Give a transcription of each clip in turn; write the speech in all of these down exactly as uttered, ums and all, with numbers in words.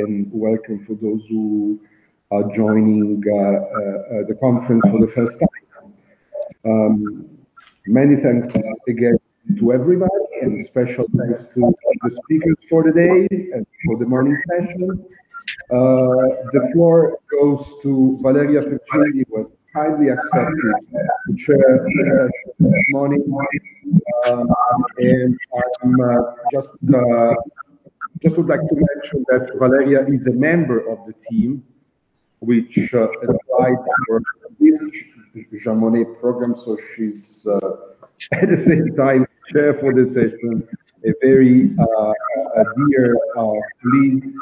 and welcome for those who are joining uh, uh, the conference for the first time. Um, many thanks again to everybody, and special thanks to the speakers for the day and for the morning session. Uh, the floor goes to Valeria Piergigli, who has kindly accepted to chair the session this morning. Um, and I'm uh, just uh, just would like to mention that Valeria is a member of the team which uh, applied for this Jean Monnet program, so she's uh, at the same time chair for the session, a very uh, a dear uh, colleague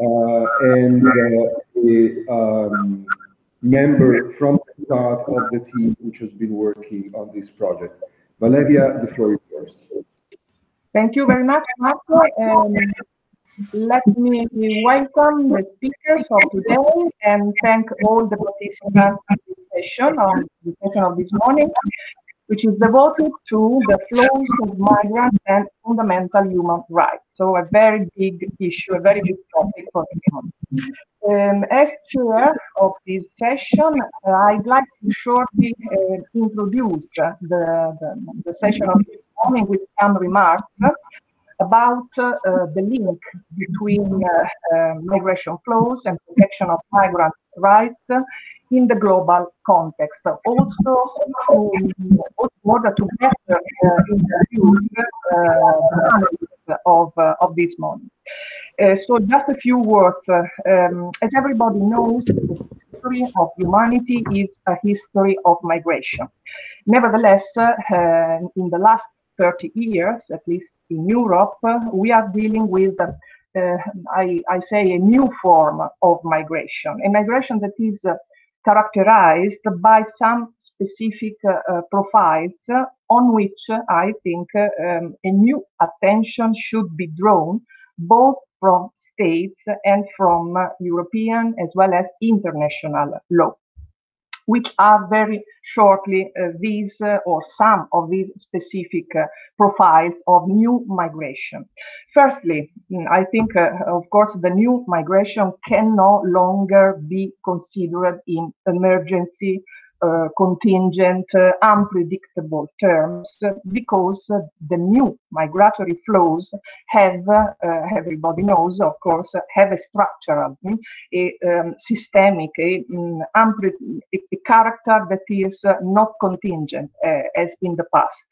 uh, and uh, a um, member from the start of the team which has been working on this project. Valeria, the floor is yours. Thank you very much, Marco. Um, let me welcome the speakers of today and thank all the participants in this session, on the session of this morning, which is devoted to the flows of migrants and fundamental human rights. So a very big issue, a very big topic for this morning. Um, as chair of this session, uh, I'd like to shortly uh, introduce the, the, the session of this morning with some remarks about uh, the link between uh, uh, migration flows and protection of migrant rights in the global context. Also, in order to better uh, introduce uh, of, uh, of this morning. Uh, so just a few words. Uh, um, as everybody knows, the history of humanity is a history of migration. Nevertheless, uh, uh, in the last thirty years, at least in Europe, uh, we are dealing with, uh, I, I say, a new form of migration, a migration that is uh, characterized by some specific uh, profiles uh, on which uh, I think uh, um, a new attention should be drawn, both from states and from uh, European as well as international law, which are very shortly uh, these uh, or some of these specific uh, profiles of new migration. Firstly, I think, uh, of course, the new migration can no longer be considered in emergency, uh, contingent, uh, unpredictable terms, because uh, the new migratory flows have, uh, everybody knows, of course, have a structural, a um, systemic, a, um, a character that is uh, not contingent uh, as in the past.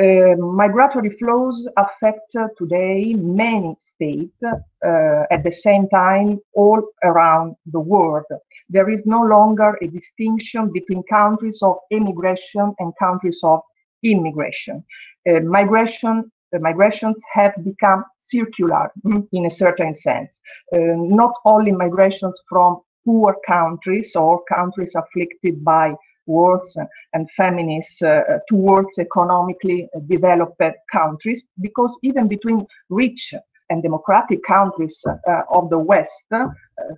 Uh, migratory flows affect uh, today many states uh, at the same time all around the world. There is no longer a distinction between countries of emigration and countries of immigration. Uh, migration The migrations have become circular in a certain sense. Uh, not only migrations from poor countries or countries afflicted by wars and feminists uh, towards economically developed countries, because even between rich and democratic countries uh, of the West, uh,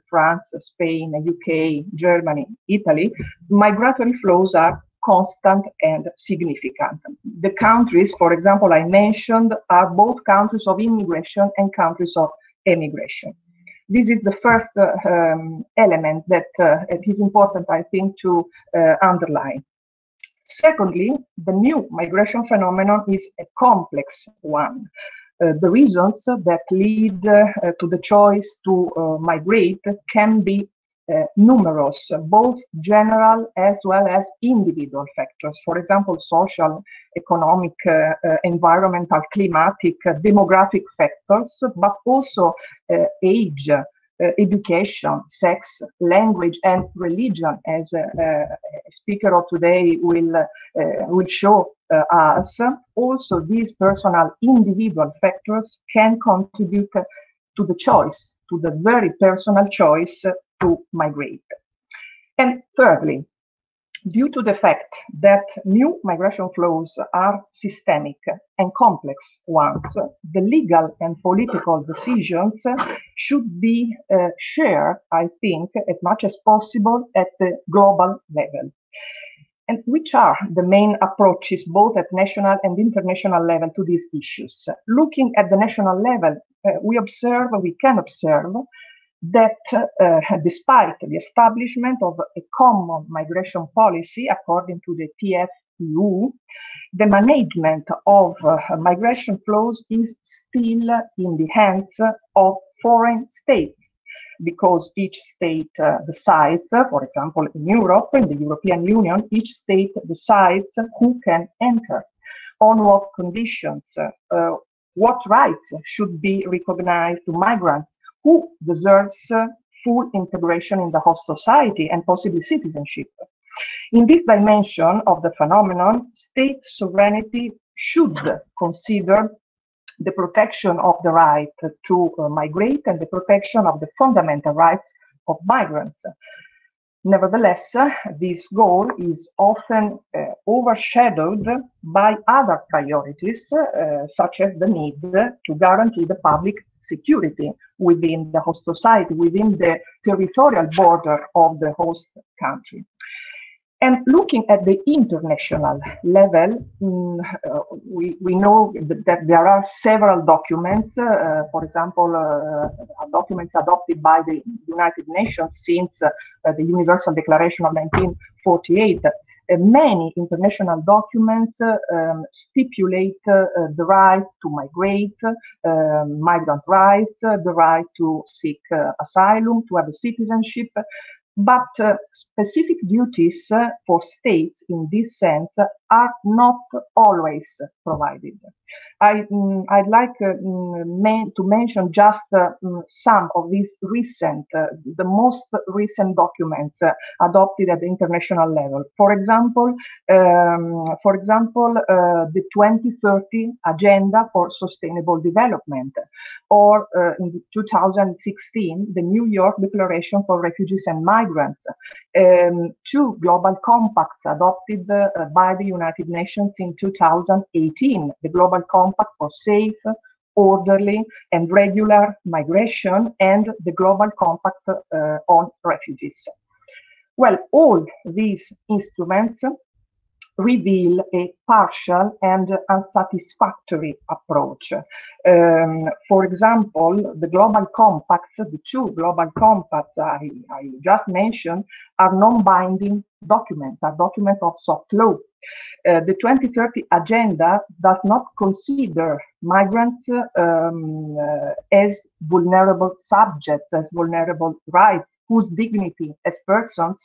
France, Spain, U K, Germany, Italy, migratory flows are constant and significant. The countries, for example, I mentioned are both countries of immigration and countries of emigration. This is the first uh, um, element that uh, it is important, I think, to uh, underline. Secondly, the new migration phenomenon is a complex one. Uh, the reasons that lead uh, to the choice to uh, migrate can be Uh, numerous, both general as well as individual factors. For example, social, economic, uh, uh, environmental, climatic, uh, demographic factors, but also uh, age, uh, education, sex, language, and religion, as uh, uh, speaker of today will uh, will show uh, us. Also, these personal, individual factors can contribute to the choice, to the very personal choice to migrate. And thirdly, due to the fact that new migration flows are systemic and complex ones, the legal and political decisions should be uh, shared, I think, as much as possible at the global level. and which are the main approaches both at national and international level to these issues. Looking at the national level, uh, we observe, we can observe that uh, despite the establishment of a common migration policy according to the T F E U, the management of uh, migration flows is still in the hands of foreign states, because each state uh, decides, uh, for example, in Europe, in the European Union, each state decides who can enter, on what conditions, uh, what rights should be recognized to migrants, who deserves uh, full integration in the host society and possibly citizenship. In this dimension of the phenomenon, state sovereignty should consider the protection of the right to uh, migrate and the protection of the fundamental rights of migrants. Nevertheless, uh, this goal is often uh, overshadowed by other priorities, uh, such as the need to guarantee the public security within the host society, within the territorial border of the host country. And looking at the international level, mm, uh, we, we know that there are several documents, uh, for example, uh, documents adopted by the United Nations since uh, the Universal Declaration of nineteen forty-eight. Uh, many international documents uh, um, stipulate uh, the right to migrate, uh, migrant rights, uh, the right to seek uh, asylum, to have a citizenship. But uh, specific duties uh, for states in this sense are not always provided. I, mm, I'd like uh, man to mention just uh, some of these recent, uh, the most recent documents uh, adopted at the international level. For example, um, for example, uh, the twenty thirty Agenda for Sustainable Development, or uh, in two thousand sixteen, the New York Declaration for Refugees and Migrants, um, two global compacts adopted uh, by the United Nations in two thousand eighteen, the Global Compact for Safe, Orderly and Regular Migration, and the Global Compact uh, on Refugees. Well, all these instruments reveal a partial and unsatisfactory approach. Um, for example, the global compacts, the two global compacts I, I just mentioned, are non-binding documents, are documents of soft law. Uh, the twenty thirty Agenda does not consider migrants um, uh, as vulnerable subjects, as vulnerable rights, whose dignity as persons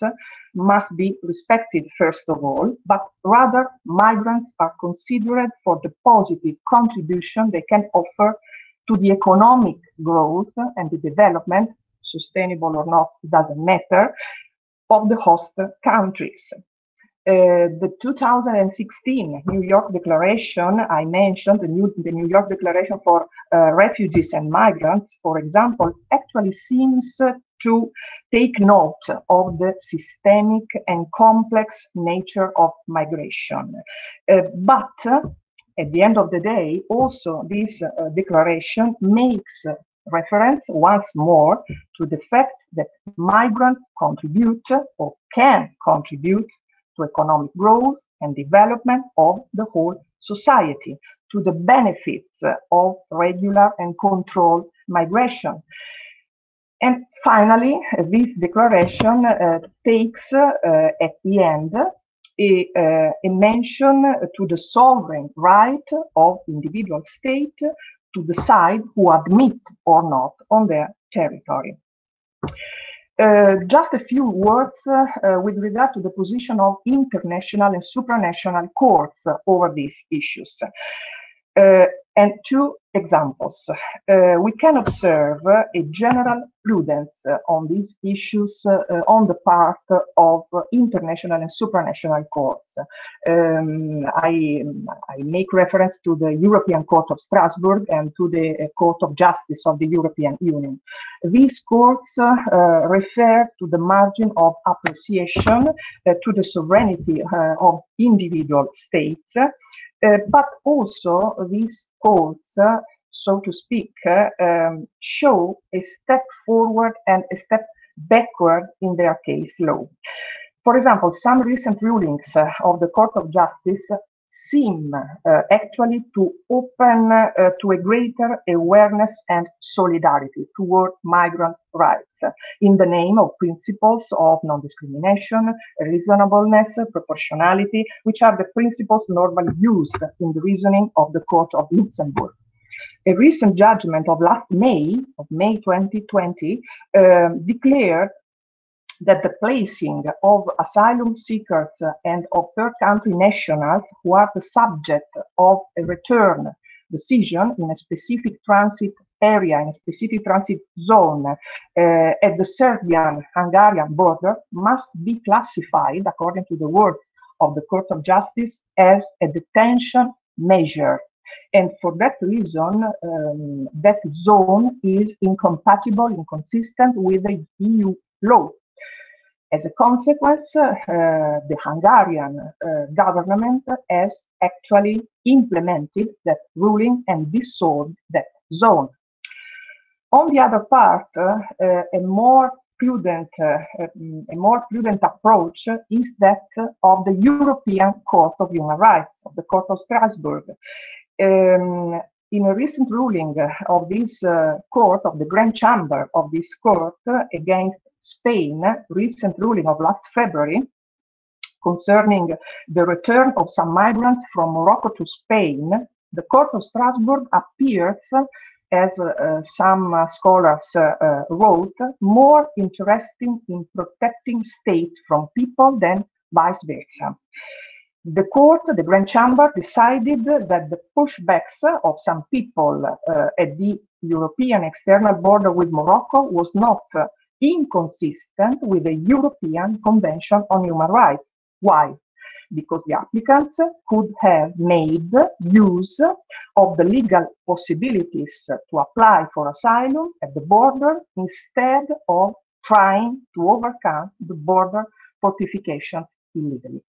must be respected first of all, but rather migrants are considered for the positive contribution they can offer to the economic growth and the development, sustainable or not, doesn't matter, of the host countries. Uh, the two thousand sixteen New York Declaration, I mentioned, the New, the New York Declaration for uh, Refugees and Migrants, for example, actually seems to take note of the systemic and complex nature of migration. Uh, but uh, at the end of the day, also this uh, declaration makes uh, reference once more to the fact that migrants contribute or can contribute to economic growth and development of the whole society, to the benefits of regular and controlled migration. And finally, this declaration uh, takes uh, at the end a, uh, a mention to the sovereign right of individual state to decide who admit or not on their territory. Uh, just a few words uh, uh, with regard to the position of international and supranational courts uh, over these issues. Uh, and two examples. Uh, we can observe uh, a general prudence uh, on these issues uh, uh, on the part of uh, international and supranational courts. Um, I, I make reference to the European Court of Strasbourg and to the uh, Court of Justice of the European Union. These courts uh, uh, refer to the margin of appreciation, uh, to the sovereignty uh, of individual states, Uh, but also these courts, uh, so to speak, uh, um, show a step forward and a step backward in their case law. For example, some recent rulings uh, of the Court of Justice seem uh, actually to open uh, to a greater awareness and solidarity toward migrant rights uh, in the name of principles of non-discrimination, reasonableness, proportionality, which are the principles normally used in the reasoning of the Court of Luxembourg. A recent judgment of last May, of May twenty twenty, uh, declared that the placing of asylum seekers and of third country nationals who are the subject of a return decision in a specific transit area, in a specific transit zone uh, at the Serbian-Hungarian border must be classified, according to the words of the Court of Justice, as a detention measure. And for that reason, um, that zone is incompatible, inconsistent with the E U law. As a consequence, uh, the Hungarian uh, government has actually implemented that ruling and dissolved that zone. On the other part, uh, uh, a more prudent, uh, a more prudent approach is that of the European Court of Human Rights, of the Court of Strasbourg. Um, In a recent ruling of this uh, court, of the Grand Chamber of this court uh, against Spain, recent ruling of last February, concerning the return of some migrants from Morocco to Spain, the Court of Strasbourg appears, as uh, some uh, scholars uh, uh, wrote, more interested in protecting states from people than vice versa. The court, the Grand Chamber, decided that the pushbacks of some people uh, at the European external border with Morocco was not uh, inconsistent with the European Convention on Human Rights. Why? Because the applicants could have made use of the legal possibilities to apply for asylum at the border instead of trying to overcome the border fortifications illegally.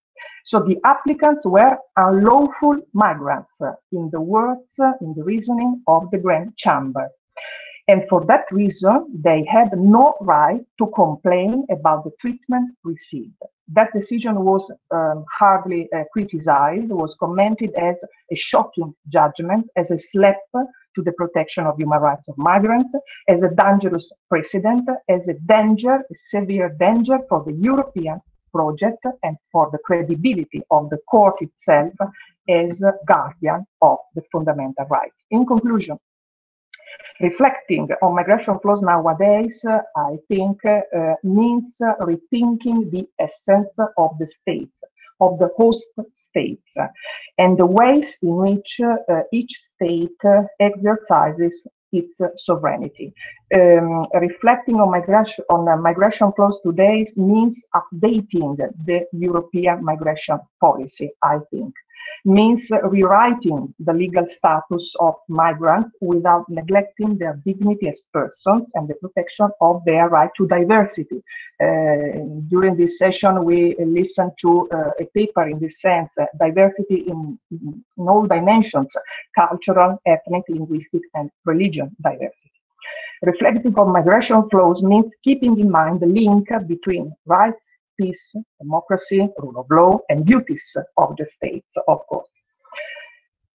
So the applicants were unlawful migrants, uh, in the words, uh, in the reasoning of the Grand Chamber. And for that reason, they had no right to complain about the treatment received. That decision was um, hardly uh, criticized, was commented as a shocking judgment, as a slap to the protection of human rights of migrants, as a dangerous precedent, as a danger, a severe danger for the European project and for the credibility of the court itself as guardian of the fundamental rights. In conclusion, reflecting on migration flows nowadays, uh, I think uh, means uh, rethinking the essence of the states, of the host states, uh, and the ways in which uh, each state uh, exercises its uh, sovereignty. Um, reflecting on migration on uh, migration flows today means updating the European migration policy, I think. Means uh, rewriting the legal status of migrants without neglecting their dignity as persons and the protection of their right to diversity. Uh, during this session, we listened to uh, a paper in this sense, uh, diversity in, in all dimensions, cultural, ethnic, linguistic, and religion diversity. Reflecting on migration flows means keeping in mind the link between rights, peace, democracy, rule of law, and duties of the states, of course.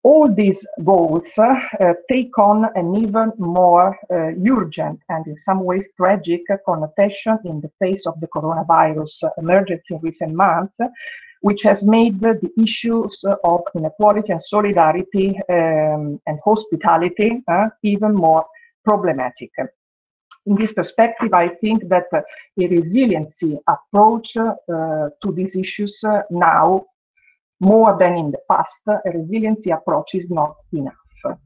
All these goals uh, take on an even more uh, urgent and in some ways tragic connotation in the face of the coronavirus emergency in recent months, which has made the issues of inequality and solidarity um, and hospitality uh, even more problematic. In this perspective, I think that uh, a resiliency approach uh, to these issues uh, now, more than in the past, a resiliency approach is not enough. Uh,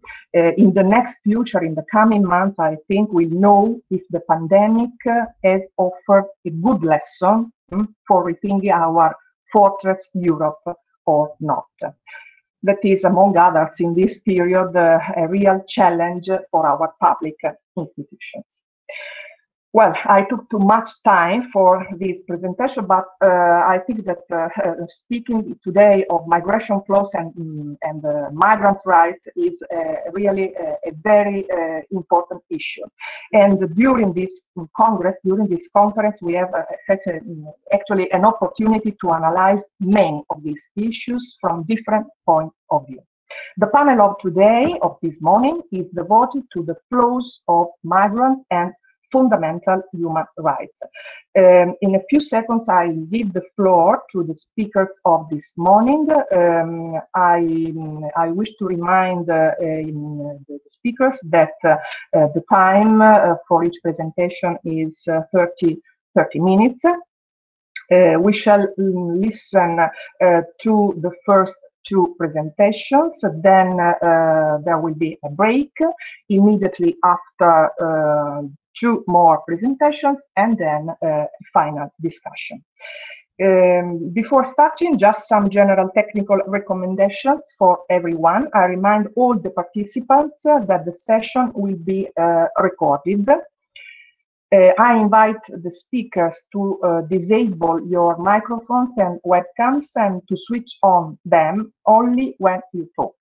in the next future, in the coming months, I think we know if the pandemic uh, has offered a good lesson um, for rethinking our fortress Europe or not. That is, among others, in this period, uh, a real challenge for our public institutions. Well, I took too much time for this presentation, but uh, I think that uh, speaking today of migration flows and, and uh, migrants' rights is uh, really a, a very uh, important issue. And during this Congress, during this conference, we have uh, actually an opportunity to analyze many of these issues from different points of view. The panel of today, of this morning, is devoted to the flows of migrants and fundamental human rights. Um, in a few seconds, I give the floor to the speakers of this morning. Um, I, I wish to remind uh, in, uh, the speakers that uh, uh, the time uh, for each presentation is uh, thirty, thirty minutes. Uh, we shall listen uh, to the first two presentations, then uh, there will be a break immediately after uh, two more presentations, and then uh, final discussion. Um, before starting, just some general technical recommendations for everyone. I remind all the participants uh, that the session will be uh, recorded. Uh, I invite the speakers to uh, disable your microphones and webcams and to switch on them only when you talk.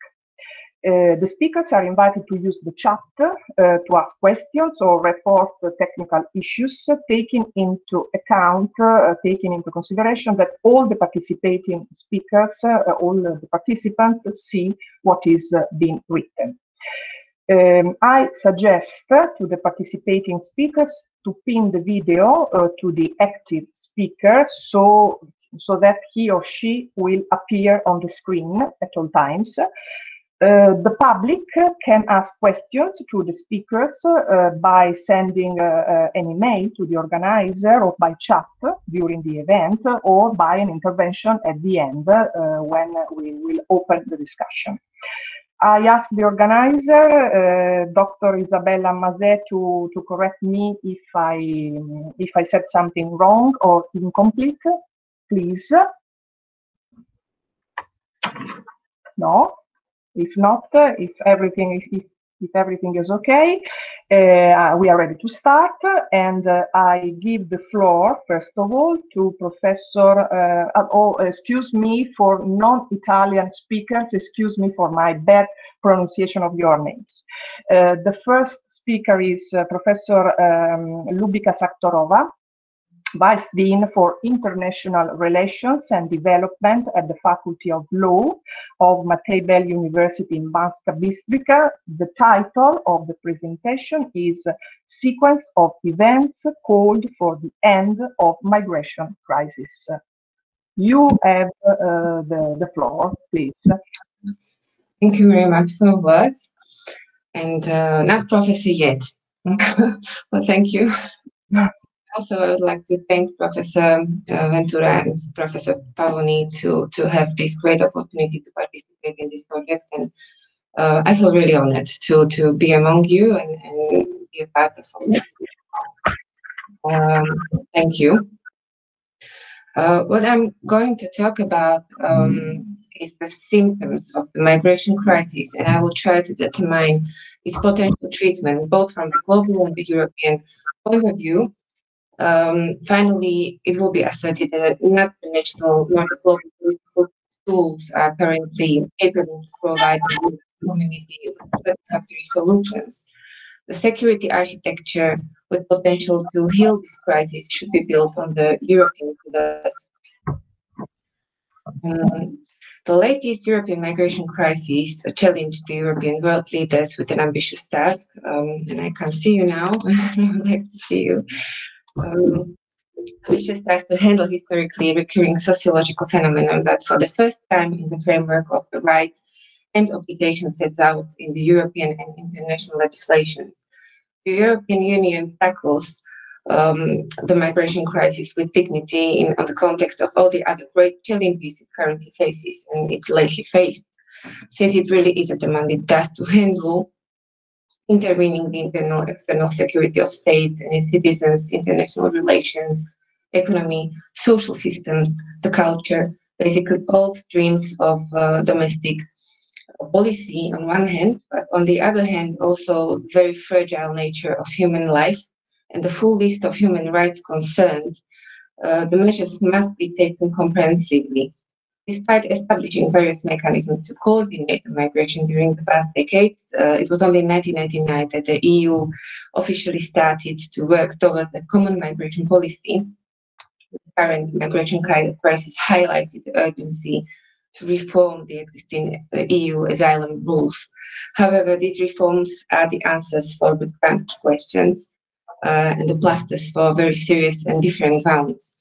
Uh, the speakers are invited to use the chat uh, to ask questions or report uh, technical issues, uh, taking into account, uh, taking into consideration that all the participating speakers, uh, all the participants see what is uh, being written. Um, I suggest uh, to the participating speakers to pin the video uh, to the active speaker so, so that he or she will appear on the screen at all times. Uh, the public can ask questions to the speakers uh, by sending uh, uh, an email to the organizer or by chat during the event or by an intervention at the end uh, when we will open the discussion. I asked the organizer, uh, Doctor Isabella Mazet, to, to correct me if I, if I said something wrong or incomplete, please. No? If not, if everything is, if, if everything is okay, uh, we are ready to start. And uh, I give the floor, first of all, to Professor, uh, oh, excuse me for non-Italian speakers, excuse me for my bad pronunciation of your names. Uh, the first speaker is uh, Professor um, Ľubica Saktorová, Vice Dean for International Relations and Development at the Faculty of Law of Matej Bel University in Banská Bystrica. The title of the presentation is Sequence of Events Called for the End of Migration Crisis. You have uh, the, the floor, please. Thank you very much for words. And uh, not prophecy yet. Well, thank you. Also, I would like to thank Professor uh, Ventura and Professor Pavoni to, to have this great opportunity to participate in this project. And uh, I feel really honored to, to be among you and, and be a part of all this. Um, thank you. Uh, what I'm going to talk about um, is the symptoms of the migration crisis, and I will try to determine its potential treatment, both from the global and the European point of view. Um, finally, it will be asserted that not the national nor the global tools are currently capable of providing the community with satisfactory solutions. The security architecture with potential to heal this crisis should be built on the European pillars. Um, the latest European migration crisis challenged the European world leaders with an ambitious task, um, and I can see you now. I would like to see you. Um, which is tasked to handle historically recurring sociological phenomenon that for the first time in the framework of the rights and obligations set out in the European and international legislations. The European Union tackles um, the migration crisis with dignity in, in the context of all the other great challenges it currently faces and it lately faced, since it really is a demanded task to handle intervening the internal and external security of state and its citizens, international relations, economy, social systems, the culture, basically all streams of uh, domestic policy on one hand, but on the other hand, also very fragile nature of human life and the full list of human rights concerned, uh, the measures must be taken comprehensively. Despite establishing various mechanisms to coordinate the migration during the past decades, uh, it was only in nineteen ninety-nine that the E U officially started to work towards a common migration policy. The current migration crisis highlighted the urgency to reform the existing E U asylum rules. However, these reforms are the answers for the grand questions uh, and the plasters for very serious and different wounds.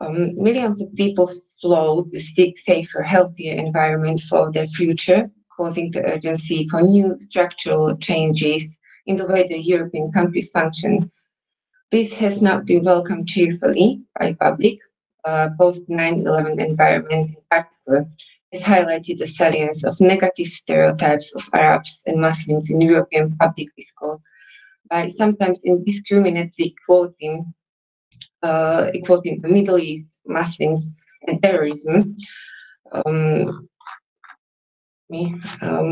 Um, millions of people flowed to seek safer, healthier environment for their future, causing the urgency for new structural changes in the way the European countries function. This has not been welcomed cheerfully by public. Uh, post nine eleven environment in particular has highlighted the salience of negative stereotypes of Arabs and Muslims in European public discourse by sometimes indiscriminately quoting Uh, equating the Middle East, Muslims, and terrorism. Um, um,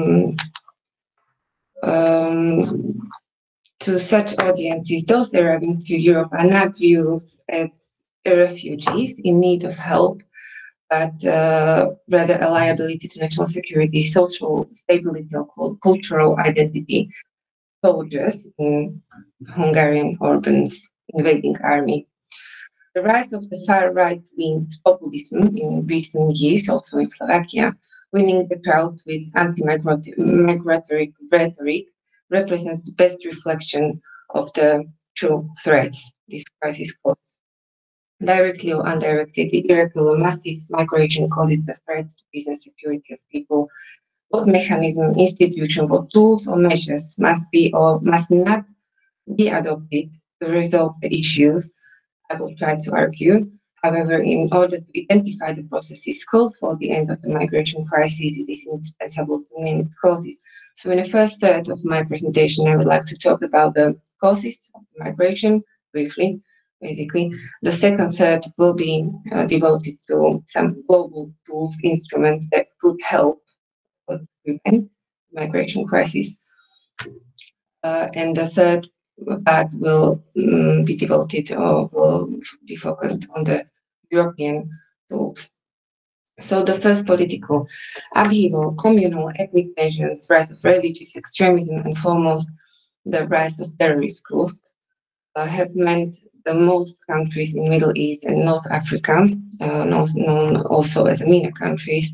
um, to such audiences, those arriving to Europe are not viewed as refugees in need of help, but uh, rather a liability to national security, social stability, or cultural identity, soldiers in Hungarian Orban's invading army. The rise of the far right-wing populism in recent years, also in Slovakia, winning the crowds with anti-migratory rhetoric, represents the best reflection of the true threats this crisis caused. Directly or indirectly, the irregular massive migration causes the threats to peace and security of people. What mechanism, institution, what tools or measures must be or must not be adopted to resolve the issues? I will try to argue. However, in order to identify the processes called for the end of the migration crisis, it is indispensable to name its causes. So in the first third of my presentation, I would like to talk about the causes of the migration briefly, basically. The second third will be uh, devoted to some global tools, instruments that could help prevent the migration crisis. Uh, and the third part will um, be devoted or will be focused on the European tools. So the first, political upheaval, communal ethnic tensions, rise of religious extremism, and foremost the rise of terrorist groups uh, have meant the most countries in Middle East and North Africa, uh, known also as the MENA countries,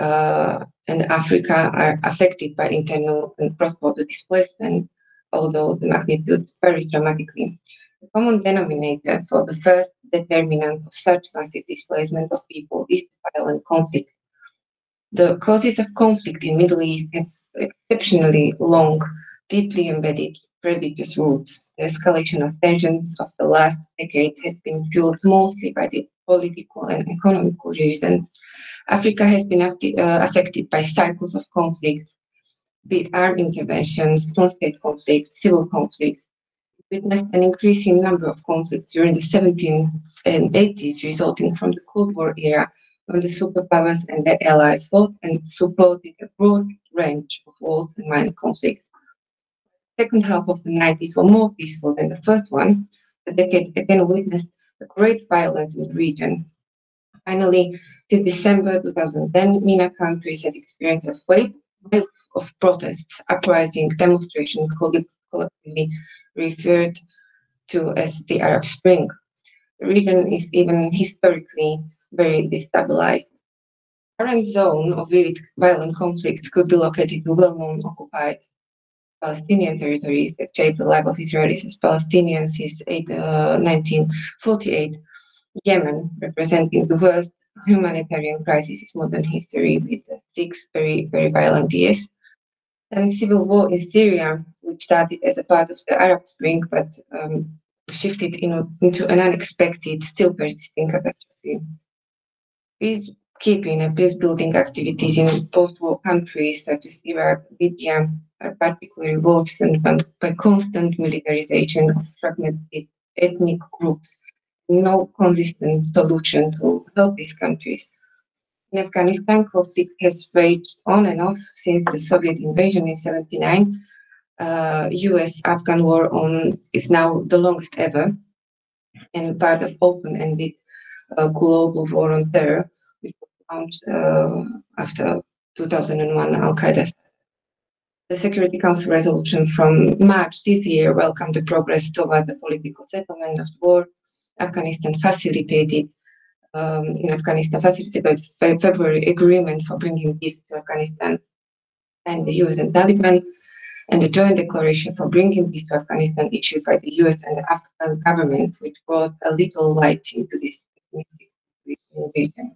uh, and Africa are affected by internal and cross-border displacement, although the magnitude varies dramatically. The common denominator for the first determinant of such massive displacement of people is violent conflict. The causes of conflict in the Middle East have exceptionally long, deeply embedded religious roots. The escalation of tensions of the last decade has been fueled mostly by the political and economical reasons. Africa has been uh, affected by cycles of conflicts, be it armed interventions, non-state conflicts, civil conflicts. We witnessed an increasing number of conflicts during the seventeen eighties, resulting from the Cold War era, when the superpowers and their allies fought and supported a broad range of wars and minor conflicts. The second half of the nineties were more peaceful than the first one. The decade again witnessed a great violence in the region. Finally, since December two thousand ten, MENA countries have experienced a wave of protests, uprising, demonstration, collectively referred to as the Arab Spring. The region is even historically very destabilized. The current zone of vivid violent conflicts could be located to well-known occupied Palestinian territories that shaped the life of Israelis as Palestinians since nineteen forty-eight. Yemen, representing the worst humanitarian crisis in modern history, with six very, very violent years. And civil war in Syria, which started as a part of the Arab Spring, but um, shifted in, into an unexpected, still persisting catastrophe. Peacekeeping and peace-building activities in post-war countries such as Iraq, Libya, are particularly worsened by constant militarization of fragmented ethnic groups. No consistent solution to help these countries. In Afghanistan, conflict has raged on and off since the Soviet invasion in seventy-nine, uh, U S Afghan war on is now the longest ever, and part of open-ended uh, global war on terror, which was launched uh, after two thousand one Al-Qaeda. The Security Council resolution from March this year welcomed the progress toward the political settlement of the war. Afghanistan facilitated um, in Afghanistan facilitated by the February agreement for bringing peace to Afghanistan and the U S and Taliban, and the joint declaration for bringing peace to Afghanistan issued by the U S and the Afghan government, which brought a little light into this invasion.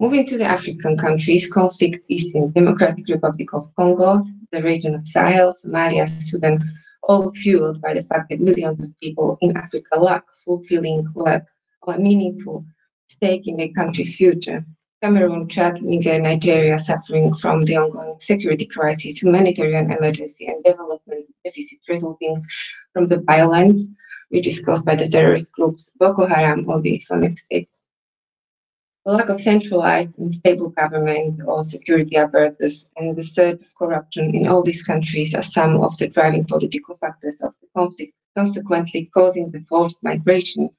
Moving to the African countries, conflict is in Democratic Republic of Congo, the region of Sahel, Somalia, Sudan, all fueled by the fact that millions of people in Africa lack fulfilling work or a meaningful stake in their country's future. Cameroon, Chad, Niger, Nigeria suffering from the ongoing security crisis, humanitarian emergency, and development deficit resulting from the violence which is caused by the terrorist groups Boko Haram or the Islamic State. The lack of centralized and stable government or security apparatus and the surge of corruption in all these countries are some of the driving political factors of the conflict, consequently causing the forced migration,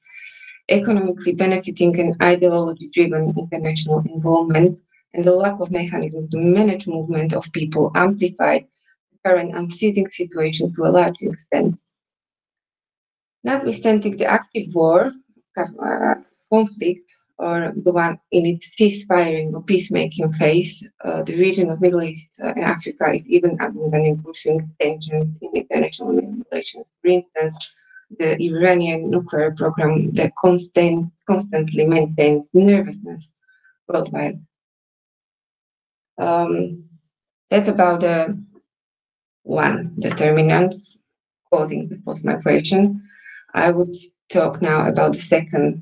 economically benefiting an ideology-driven international involvement, and the lack of mechanism to manage movement of people amplified the current unceasing situation to a large extent. Notwithstanding the active war, uh, conflict, or the one in its ceasefire or peacemaking phase, uh, the region of Middle East and Africa is even abundant in pursuing tensions in international relations. For instance, the Iranian nuclear program that constant, constantly maintains nervousness worldwide. Um, that's about the one determinant causing the forced migration. I would talk now about the second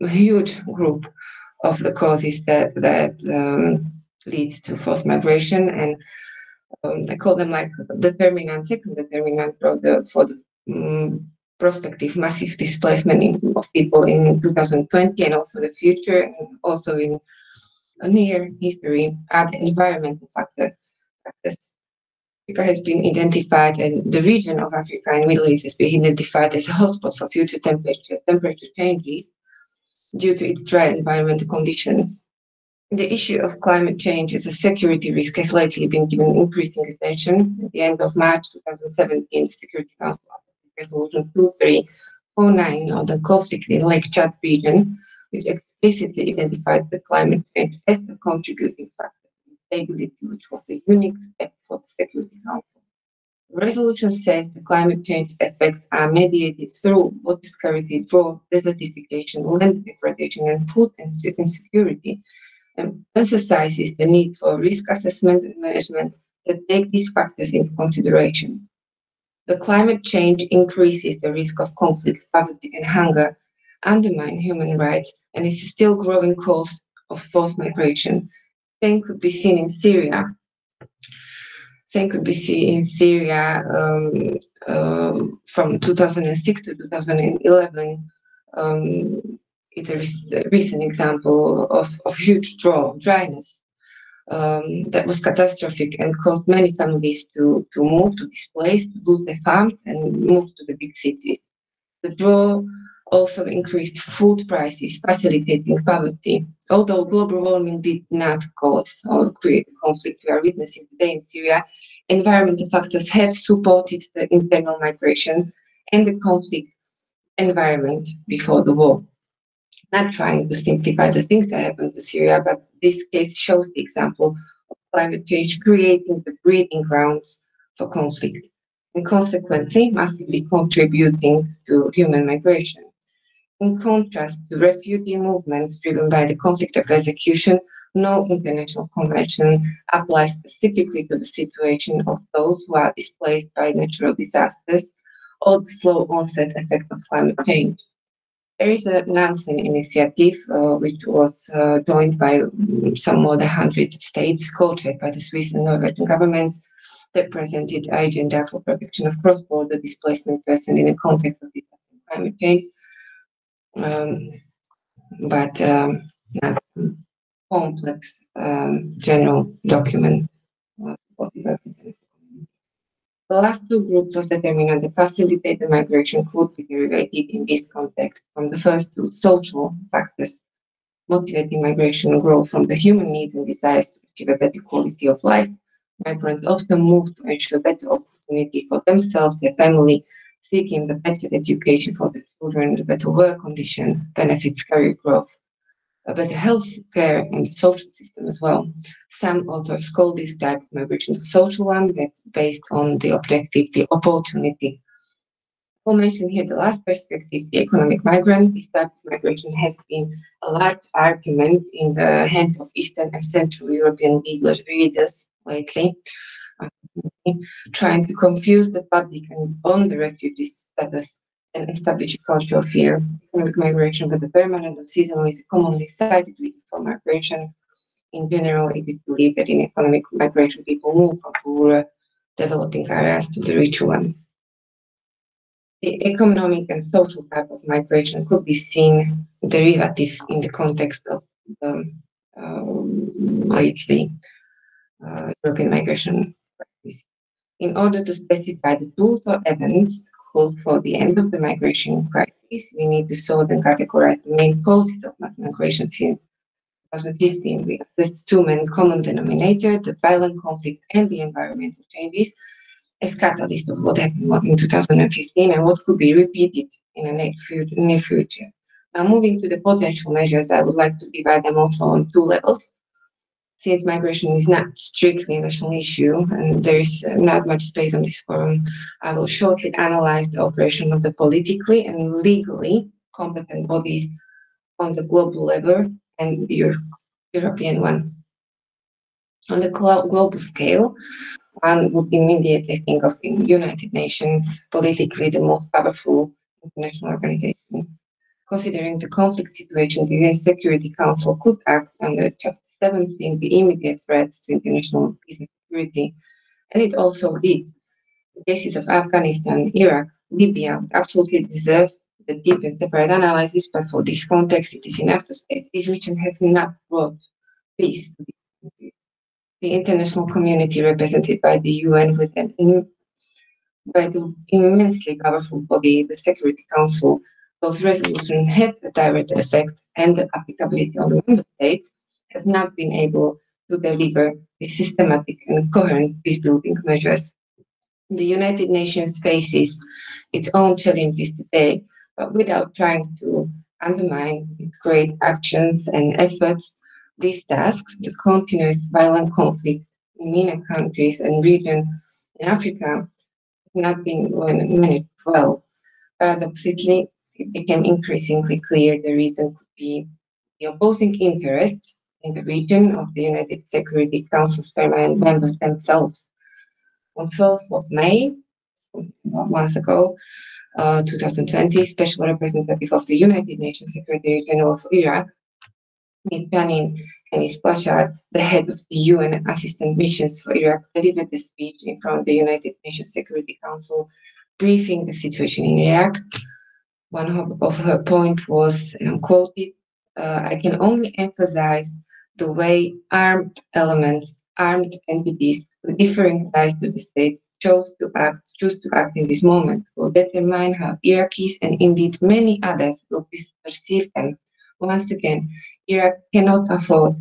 huge group of the causes that that um, leads to forced migration, and um, I call them like determinant, second determinant for the for the um, prospective massive displacement in, of people in two thousand twenty and also the future, and also in near history are the environmental factor. Africa has been identified, and the region of Africa and Middle East has been identified as a hotspot for future temperature temperature changes due to its dry environmental conditions. The issue of climate change as a security risk has lately been given increasing attention. At the end of March two thousand seventeen, the Security Council Resolution two three four nine on the conflict in Lake Chad region, which explicitly identifies the climate change as a contributing factor to stability, which was a unique step for the Security Council. The resolution says the climate change effects are mediated through water scarcity, drought, desertification, land degradation, and food insecurity, and emphasizes the need for risk assessment and management that take these factors into consideration. The climate change increases the risk of conflict, poverty, and hunger, undermines human rights, and is a still growing cause of forced migration. Same could be seen in Syria. Same could be seen in Syria um, uh, from two thousand six to two thousand eleven. Um, it's a, re a recent example of, of huge drought, dryness um, that was catastrophic and caused many families to, to move, to displace, to lose their farms and move to the big cities. The drought also increased food prices, facilitating poverty. Although global warming did not cause or create the conflict we are witnessing today in Syria, environmental factors have supported the internal migration and the conflict environment before the war. Not trying to simplify the things that happened to Syria, but this case shows the example of climate change creating the breeding grounds for conflict and consequently massively contributing to human migration. In contrast to refugee movements driven by the conflict of persecution, no international convention applies specifically to the situation of those who are displaced by natural disasters or the slow onset effect of climate change. There is a Nansen initiative, uh, which was uh, joined by some more than one hundred states, co-chaired by the Swiss and Norwegian governments, that presented an agenda for protection of cross-border displacement persons in the context of disaster and climate change. Um, but um, not complex um, general document. The last two groups of the terminal that facilitate the migration could be derivated in this context from the first two: social factors motivating migration and growth from the human needs and desires to achieve a better quality of life. Migrants often move to ensure better opportunity for themselves, their family, seeking the better education for their children, the better work condition, benefits, career growth, a better health care and social system as well. Some authors call this type of migration the social one, that's based on the objective, the opportunity. I'll mention here the last perspective, the economic migrant. This type of migration has been a large argument in the hands of Eastern and Central European leaders lately, trying to confuse the public and on the refugee status and establish a culture of fear. Economic migration, whether permanent or seasonal, is commonly cited with for migration. In general, it is believed that in economic migration, people move from poorer developing areas to the richer ones. The economic and social type of migration could be seen derivative in the context of um, um, lately uh, European migration practice. In order to specify the tools or events called for the end of the migration crisis, we need to sort and categorize the main causes of mass migration since twenty fifteen. We assessed two main common denominators, the violent conflict and the environmental changes, as catalyst of what happened in two thousand fifteen and what could be repeated in the near future. Now, moving to the potential measures, I would like to divide them also on two levels. Since migration is not strictly a national issue and there is not much space on this forum, I will shortly analyze the operation of the politically and legally competent bodies on the global level and the Euro European one. On the global scale, one would immediately think of the United Nations, politically the most powerful international organization. Considering the conflict situation, the U N Security Council could act under Chapter seventeen, the immediate threats to international peace and security, and it also did. The cases of Afghanistan, Iraq, Libya absolutely deserve the deep and separate analysis, but for this context, it is enough to say these regions have not brought peace to these countries. The international community represented by the U N with an by the immensely powerful body, the Security Council, those resolutions had a direct effect and the applicability of the member states has not been able to deliver the systematic and coherent peace-building measures. The United Nations faces its own challenges today, but without trying to undermine its great actions and efforts. These tasks, the continuous violent conflict in MENA countries and region in Africa, have not been managed well. Paradoxically, it became increasingly clear the reason could be the opposing interests in the region of the United Security Council's permanent members themselves. On twelfth of May, so one month ago, uh, two thousand twenty, Special Representative of the United Nations Secretary General for Iraq, Miz Janin and Miz Bashar, the head of the U N Assistant Missions for Iraq, delivered a speech in front of the United Nations Security Council, briefing the situation in Iraq. One of, of her points was, and I'm quoted, uh, I can only emphasize the way armed elements, armed entities, with differing ties to the states, chose to act, choose to act in this moment, will determine how Iraqis and indeed many others will perceive them. Once again, Iraq cannot afford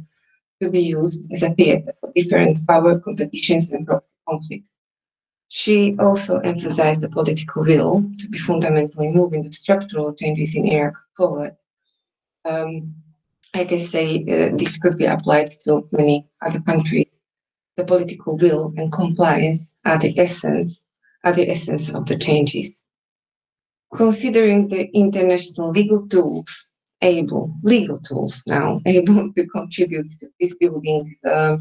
to be used as a theater for different power competitions and conflicts. She also emphasized the political will to be fundamentally moving the structural changes in Iraq forward. Um, I can say uh, this could be applied to many other countries. The political will and compliance are the essence, are the essence of the changes. Considering the international legal tools able, legal tools now, able to contribute to peace building uh,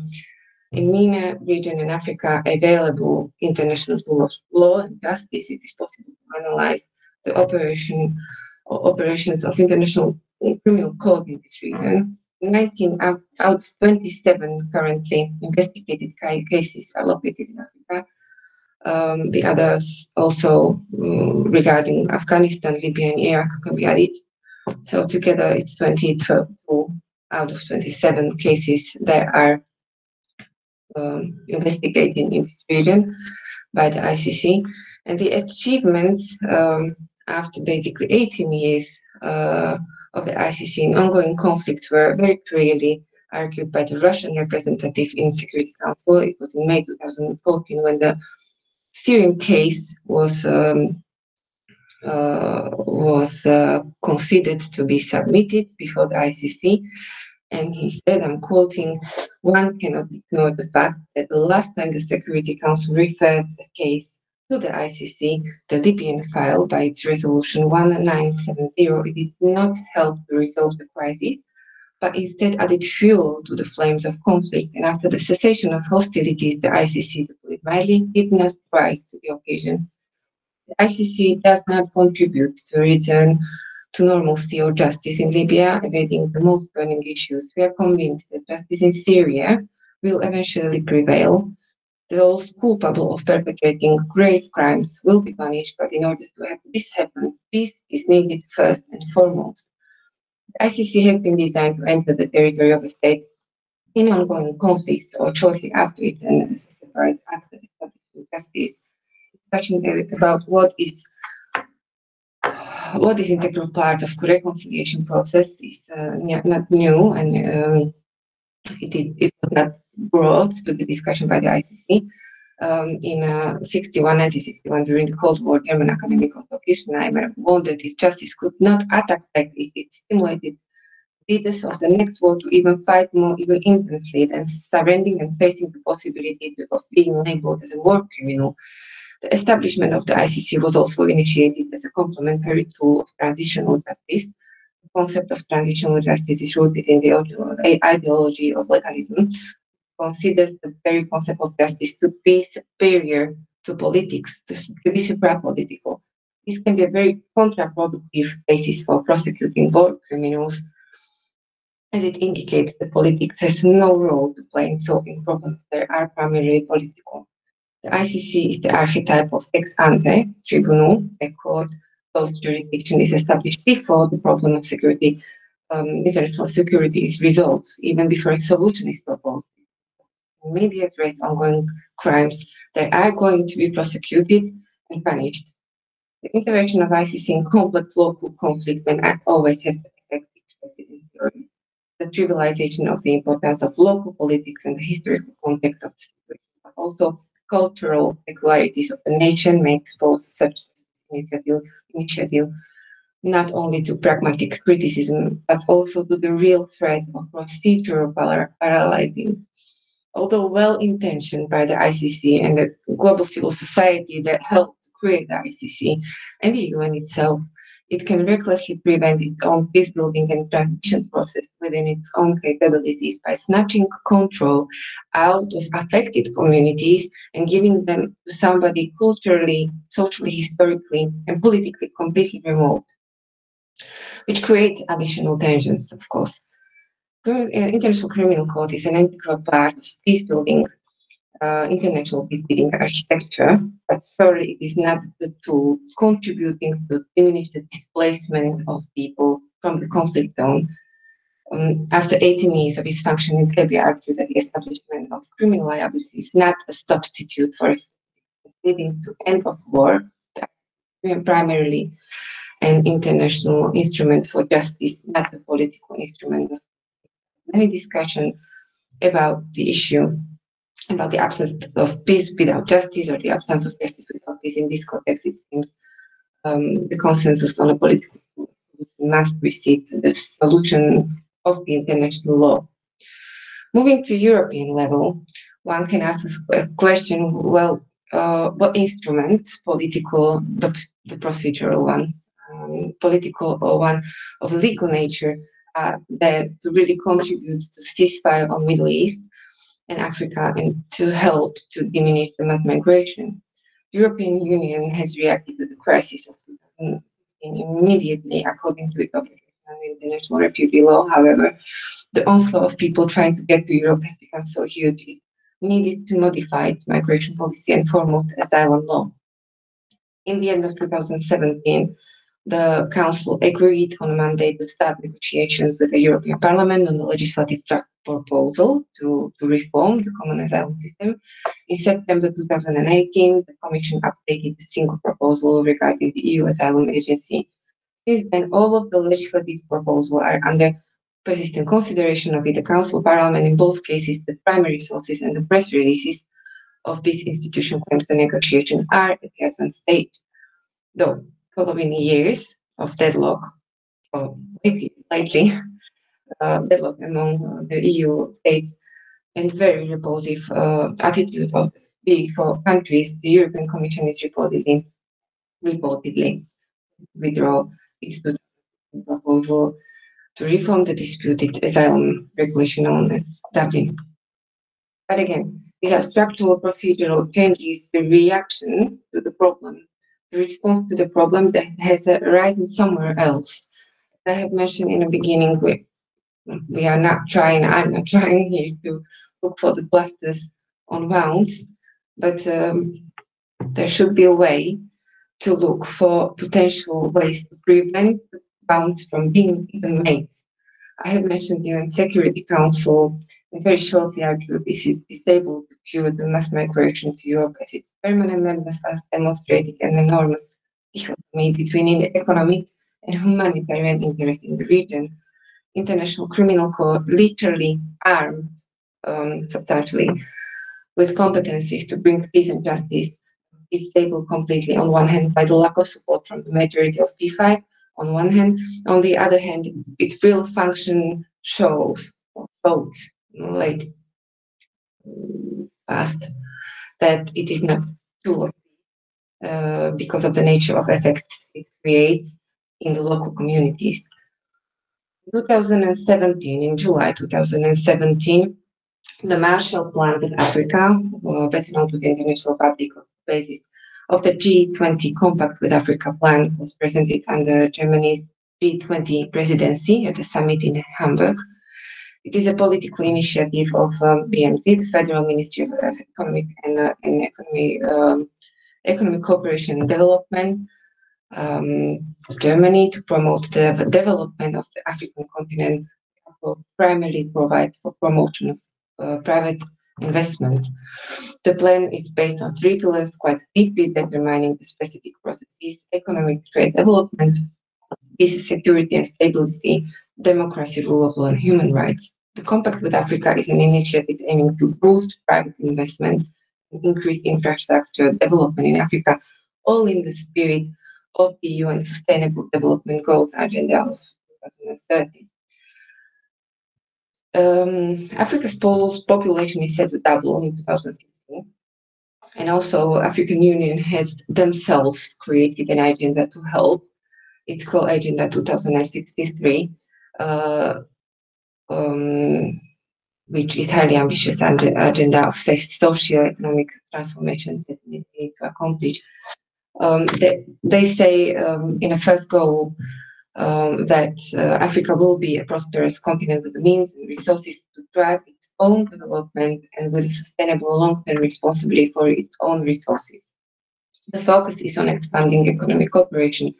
in MENA region and Africa, available international rule of law and justice, it is possible to analyze the operation or operations of international criminal court in this region. nineteen out of twenty-seven currently investigated cases are located in Africa. Um, the others also um, regarding Afghanistan, Libya and Iraq can be added. So together it's twenty-two out of twenty-seven cases that are um, investigated in this region. by the I C C. And the achievements um, after basically eighteen years uh, of the I C C in ongoing conflicts were very clearly argued by the Russian representative in Security Council. It was in May two thousand fourteen when the Syrian case was um, uh, was uh, considered to be submitted before the I C C. And he said, I'm quoting, "One cannot ignore the fact that the last time the Security Council referred the case to the I C C, the Libyan file, by its resolution one nine seven zero, it did not help to resolve the crisis, but instead added fuel to the flames of conflict. And after the cessation of hostilities, the I C C, to put it mildly, did not rise to the occasion. The I C C does not contribute to return to normalcy or justice in Libya, evading the most burning issues. We are convinced that justice in Syria will eventually prevail. Those culpable of perpetrating grave crimes will be punished, but in order to have this happen, peace is needed first and foremost. The I C C has been designed to enter the territory of a state in ongoing conflicts or shortly after it, and as a separate act of establishing justice. Discussion about what is What is integral part of the reconciliation process is uh, not new, and um, it, is, it was not brought to the discussion by the I C C. Um, in uh, sixty-one, nineteen sixty-one, during the Cold War, German academic Otto Kirchheimer warned that if justice could not attack back, if it stimulated leaders of the next war to even fight more even intensely than surrendering and facing the possibility of being labeled as a war criminal. The establishment of the I C C was also initiated as a complementary tool of transitional justice. The concept of transitional justice is rooted in the ideology of legalism. It considers the very concept of justice to be superior to politics, to be suprapolitical. This can be a very counterproductive basis for prosecuting war criminals, as it indicates that politics has no role to play in solving problems that are primarily political. The I C C is the archetype of ex ante, tribunal, a court. Both jurisdiction is established before the problem of security, um, international security is resolved, even before a solution is proposed. Medias res ongoing crimes that are going to be prosecuted and punished. The intervention of I C C in complex local conflict may not always have the effect expected in theory. The trivialization of the importance of local politics and the historical context of the situation, but also cultural peculiarities of the nation may expose such initiative, initiative not only to pragmatic criticism, but also to the real threat of procedural paralyzing. Although well-intentioned by the I C C and the global civil society that helped create the I C C and the U N itself, it can recklessly prevent its own peace-building and transition process within its own capabilities by snatching control out of affected communities and giving them to somebody culturally, socially, historically, and politically completely remote, which creates additional tensions, of course. International Criminal Court is an integral part of peace-building, Uh, international peace-building architecture, but surely it is not the tool contributing to diminish the displacement of people from the conflict zone. Um, after eighteen years of its function, it can be argued that the establishment of criminal liability is not a substitute for leading to end of war, primarily an international instrument for justice, not a political instrument. Many discussions about the issue about the absence of peace without justice or the absence of justice without peace in this context, it seems um, the consensus on a political solution must precede the solution of the international law. Moving to European level, one can ask a question, well, uh, what instrument, political, the, the procedural ones, um, political or one of legal nature, uh, that really contributes to ceasefire on Middle East and Africa and to help to diminish the mass migration? European Union has reacted to the crisis of two thousand fifteen immediately according to its obligation and international refugee law. However, the onslaught of people trying to get to Europe has become so huge it needed to modify its migration policy and foremost asylum law. In the end of two thousand seventeen, the Council agreed on a mandate to start negotiations with the European Parliament on the legislative draft proposal to, to reform the common asylum system. In September two thousand eighteen, the Commission updated the single proposal regarding the E U Asylum Agency. Since then, all of the legislative proposals are under persistent consideration of the Council, Parliament, in both cases, the primary sources and the press releases of this institution claims the negotiation are at the advanced stage. Though, following years of deadlock, or lately, uh, deadlock among uh, the E U states and very repulsive uh, attitude of the four countries, the European Commission is reportedly, reportedly withdraw its proposal to reform the disputed asylum regulation known as Dublin. But again, these are structural procedural changes, the reaction to the problem, the response to the problem that has arisen somewhere else. As I have mentioned in the beginning, we, we are not trying, I'm not trying here to look for the blasters on wounds, but um, there should be a way to look for potential ways to prevent the wounds from being even made. I have mentioned the Security Council, and very shortly argued this is disabled to cure the mass migration to Europe as its permanent members are demonstrating an enormous dichotomy between the economic and humanitarian interests in the region. International Criminal Court literally armed um, substantially with competencies to bring peace and justice is disabled completely on one hand by the lack of support from the majority of P five on one hand, on the other hand its real function shows both late past that it is not too uh, because of the nature of effect it creates in the local communities. two thousand seventeen, in July two thousand seventeen, the Marshall Plan with Africa, uh, better known to the international public on the basis of the G twenty Compact with Africa plan, was presented under Germany's G twenty presidency at a summit in Hamburg. It is a political initiative of um, B M Z, the Federal Ministry of Economic and, uh, and Economy, um, Economic Cooperation and Development um, of Germany to promote the development of the African continent, primarily provides for promotion of uh, private investments. The plan is based on three pillars, quite deeply determining the specific processes: economic trade development, peace, security and stability, democracy, rule of law and human rights. The Compact with Africa is an initiative aiming to boost private investments and increase infrastructure development in Africa, all in the spirit of the U N Sustainable Development Goals Agenda of twenty thirty. Um, Africa's population is set to double in two thousand fifteen, and also African Union has themselves created an agenda to help. It's called Agenda two thousand sixty-three. Uh, um, which is highly ambitious and the agenda of socio-economic transformation that we need to accomplish. Um, they, they say um, in a first goal um, that uh, Africa will be a prosperous continent with the means and resources to drive its own development and with a sustainable long-term responsibility for its own resources. The focus is on expanding economic cooperation,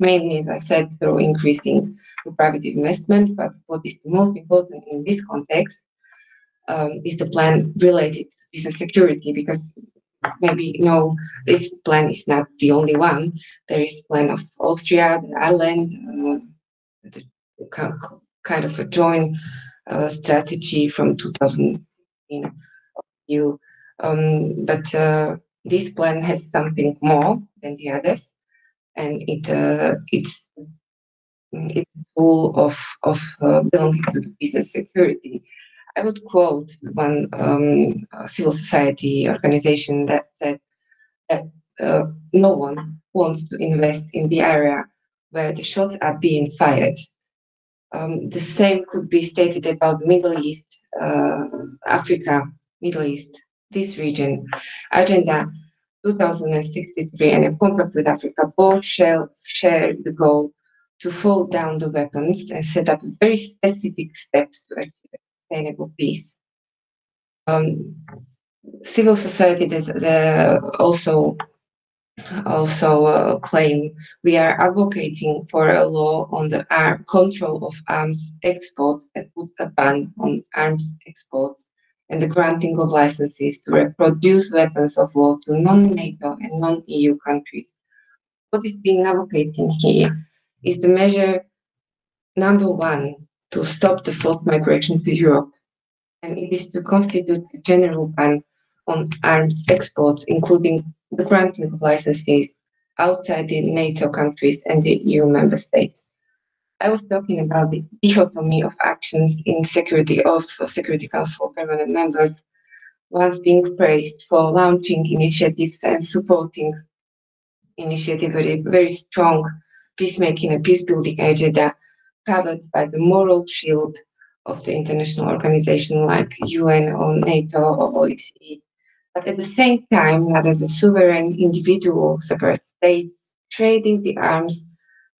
mainly, as I said, through increasing private investment, but what is the most important in this context um, is the plan related to business security, because maybe, no, this plan is not the only one. There is plan of Austria, the island, uh, the, kind of a joint uh, strategy from two thousand fifteen of the E U. Um, but uh, this plan has something more than the others, and it uh, it's it's full of of uh, belonging to the business security. I would quote one um, civil society organization that said that uh, no one wants to invest in the area where the shots are being fired. Um, the same could be stated about Middle East, uh, Africa, Middle East, this region. Agenda two thousand sixty-three and a Compact with Africa both shall share the goal to fall down the weapons and set up very specific steps to achieve sustainable peace. Um, civil society does, uh, also also uh, claim. We are advocating for a law on the arm, control of arms exports that puts a ban on arms exports and the granting of licenses to reproduce weapons of war to non-NATO and non-E U countries. What is being advocated here is the measure number one to stop the forced migration to Europe, and it is to constitute a general ban on arms exports, including the granting of licenses outside the NATO countries and the E U member states. I was talking about the dichotomy of actions in security of Security Council permanent members, once being praised for launching initiatives and supporting initiative, very, very strong peacemaking and peace-building agenda covered by the moral shield of the international organization like U N or NATO or O E C D. But at the same time, not as a sovereign individual, separate states, trading the arms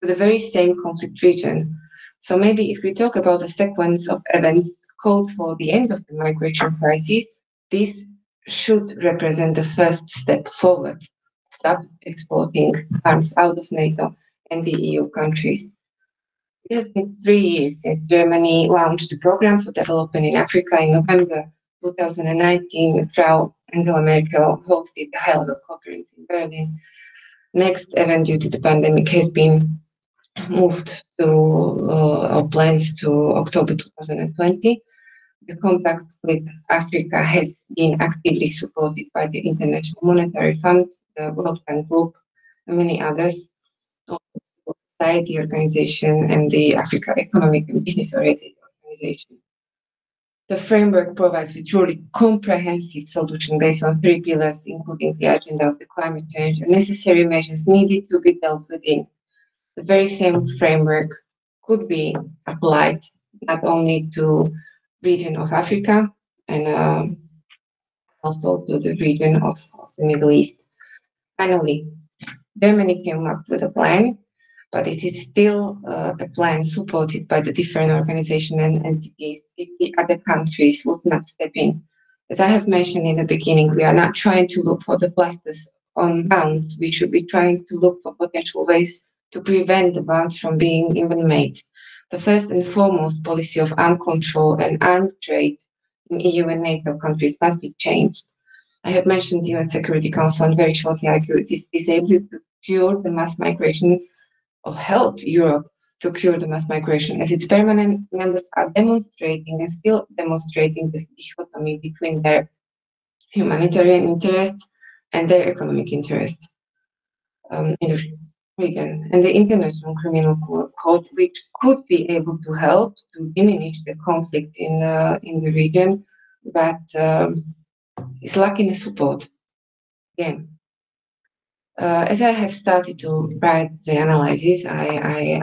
to the very same conflict region. So maybe if we talk about a sequence of events called for the end of the migration crisis, this should represent the first step forward. Stop exporting arms out of NATO and the E U countries. It has been three years since Germany launched the Programme for Development in Africa in November two thousand nineteen. Frau Angela Merkel hosted the high-level conference in Berlin. Next event due to the pandemic has been moved to uh, or planned to October two thousand twenty. The Compact with Africa has been actively supported by the International Monetary Fund, the World Bank Group, and many others, also the Society Organization and the Africa Economic and Business-Oriented Organization. The framework provides a truly comprehensive solution based on three pillars, including the agenda of the climate change and necessary measures needed to be dealt within. The very same framework could be applied not only to region of Africa and um, also to the region of, of the Middle East. Finally, Germany came up with a plan, but it is still uh, a plan supported by the different organizations and entities if the other countries would not step in. As I have mentioned in the beginning, we are not trying to look for the blasters on bounds. We should be trying to look for potential ways to prevent the bounds from being even made. The first and foremost policy of arms control and arms trade in E U and NATO countries must be changed. I have mentioned the U N Security Council, and very shortly argue it is able to cure the mass migration or help Europe to cure the mass migration, as its permanent members are demonstrating and still demonstrating the dichotomy between their humanitarian interests and their economic interests um, in the region. And the International Criminal Court, which could be able to help to diminish the conflict in, uh, in the region, but um, is lacking support. Again, uh, as I have started to write the analysis, I,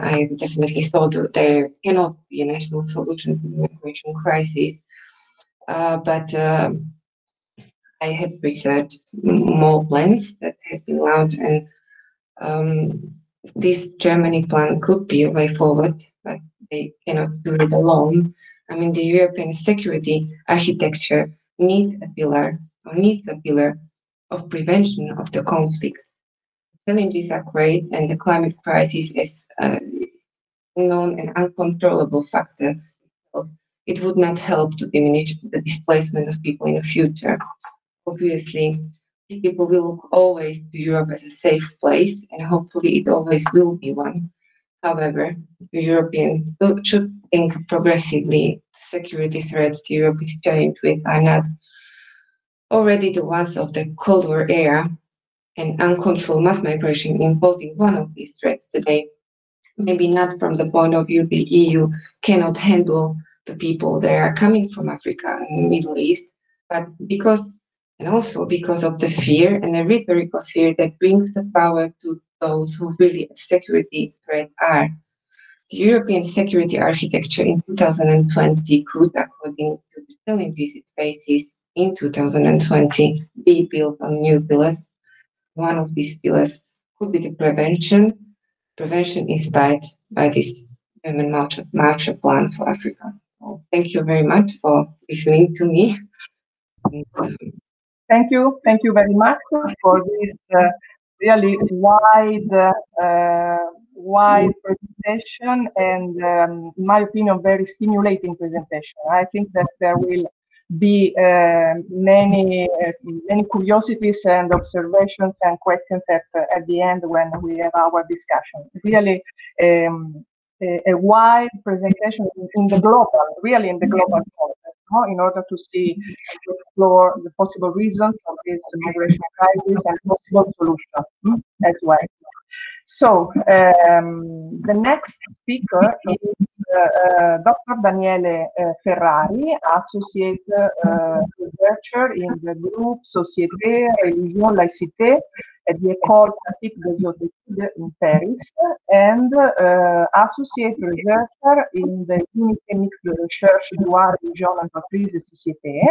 I, I definitely thought that there cannot be a national solution to the migration crisis, uh, but uh, I have researched more plans that has been launched, and um, this Germany plan could be a way forward, but they cannot do it alone. I mean, the European security architecture needs a pillar or needs a pillar of prevention of the conflict. The challenges are great, and the climate crisis is a known and uncontrollable factor. It would not help to diminish the displacement of people in the future. Obviously, these people will look always to Europe as a safe place, and hopefully it always will be one. However, the Europeans should think progressively. Security threats Europe is challenged with are not already the ones of the Cold War era, and uncontrolled mass migration imposing one of these threats today. Maybe not from the point of view the E U cannot handle the people that are coming from Africa and the Middle East, but because, and also because of the fear and the rhetoric of fear that brings the power to those who really a security threat are. The European security architecture in two thousand twenty could, according to the challenges it faces in two thousand twenty, be built on new pillars. One of these pillars could be the prevention. Prevention inspired by this German Marshall Plan for Africa. So thank you very much for listening to me. Thank you. Thank you very much for this. Uh, really wide, uh, wide presentation, and um, in my opinion, very stimulating presentation. I think that there will be uh, many, uh, many curiosities and observations and questions at uh, at the end when we have our discussion. Really, um, a, a wide presentation in the global, really in the global context, no? In order to see and to explore the possible reasons of this migration crisis and possible solutions mm, as well. So um, the next speaker is uh, uh, Doctor Daniele uh, Ferrari, associate uh, researcher in the Groupe Sociétés, Religions, Laïcités at the Ecole Pratique des Hautes Etudes in Paris, and uh, associate researcher in the Unité Mixte de Recherche, Droit, Religion, Entreprise et Société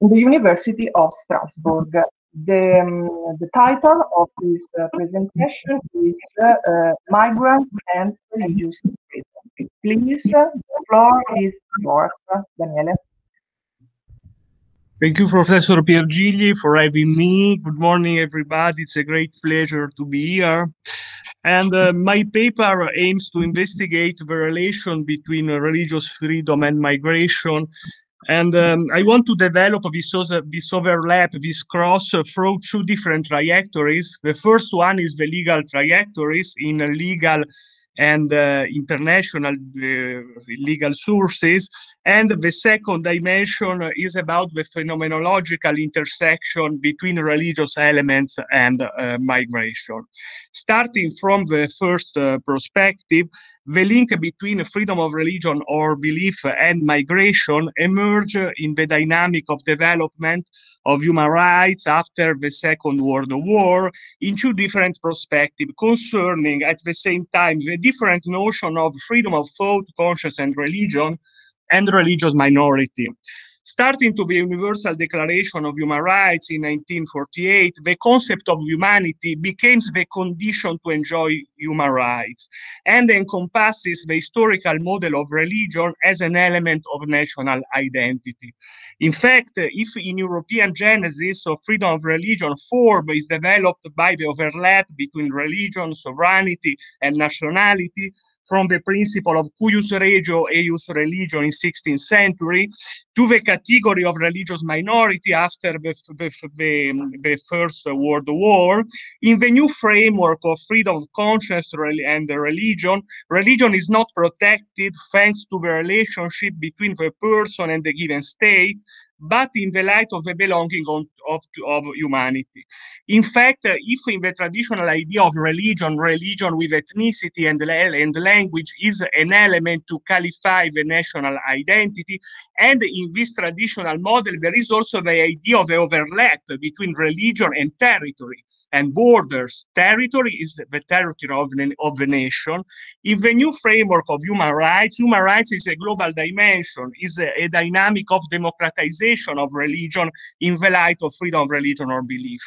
in the University of Strasbourg. The, um, the title of this uh, presentation is uh, uh, Migrants and Religious Freedom. Please, uh, the floor is yours, Daniele. Thank you, Professor Piergigli, for having me. Good morning, everybody. It's a great pleasure to be here. And uh, my paper aims to investigate the relation between religious freedom and migration. And um, I want to develop this, this overlap, this cross through two different trajectories. The first one is the legal trajectories in legal and uh, international uh, legal sources. And the second dimension is about the phenomenological intersection between religious elements and uh, migration. Starting from the first uh, perspective, the link between freedom of religion or belief and migration emerge in the dynamic of development of human rights after the Second World War in two different perspectives concerning, at the same time, the different notion of freedom of thought, conscience, and religion, and religious minority. Starting to the Universal Declaration of Human Rights in nineteen forty-eight, the concept of humanity becomes the condition to enjoy human rights and encompasses the historical model of religion as an element of national identity. In fact, if in European genesis of freedom of religion, form is developed by the overlap between religion, sovereignty, and nationality, from the principle of cuius regio, eius religio in sixteenth century, to the category of religious minority after the, the, the, the First World War. In the new framework of freedom of conscience and religion, religion is not protected thanks to the relationship between the person and the given state, but in the light of the belonging of, of, of humanity. In fact, uh, if in the traditional idea of religion, religion with ethnicity and, and language is an element to qualify the national identity, and in this traditional model, there is also the idea of the overlap between religion and territory and borders. Territory is the territory of, of the nation. In the new framework of human rights, human rights is a global dimension, is a, a dynamic of democratization of religion in the light of freedom of religion or belief.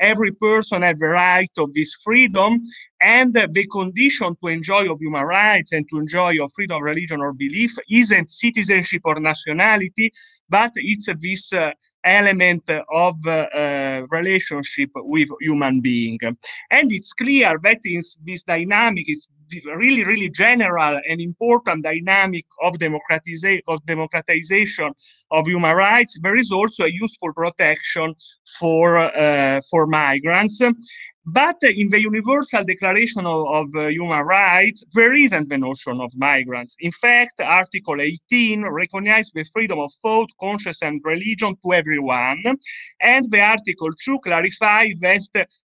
Every person has the right of this freedom, and the condition to enjoy of human rights and to enjoy of freedom of religion or belief isn't citizenship or nationality, but it's this uh, element of uh, uh, relationship with human being. And it's clear that is this dynamic is really, really general and important dynamic of, democratiza of democratization of human rights. There is also a useful protection for, uh, for migrants. But in the Universal Declaration of, of uh, Human Rights, there isn't the notion of migrants. In fact, Article eighteen recognizes the freedom of thought, conscience, and religion to everyone. And the Article two clarifies that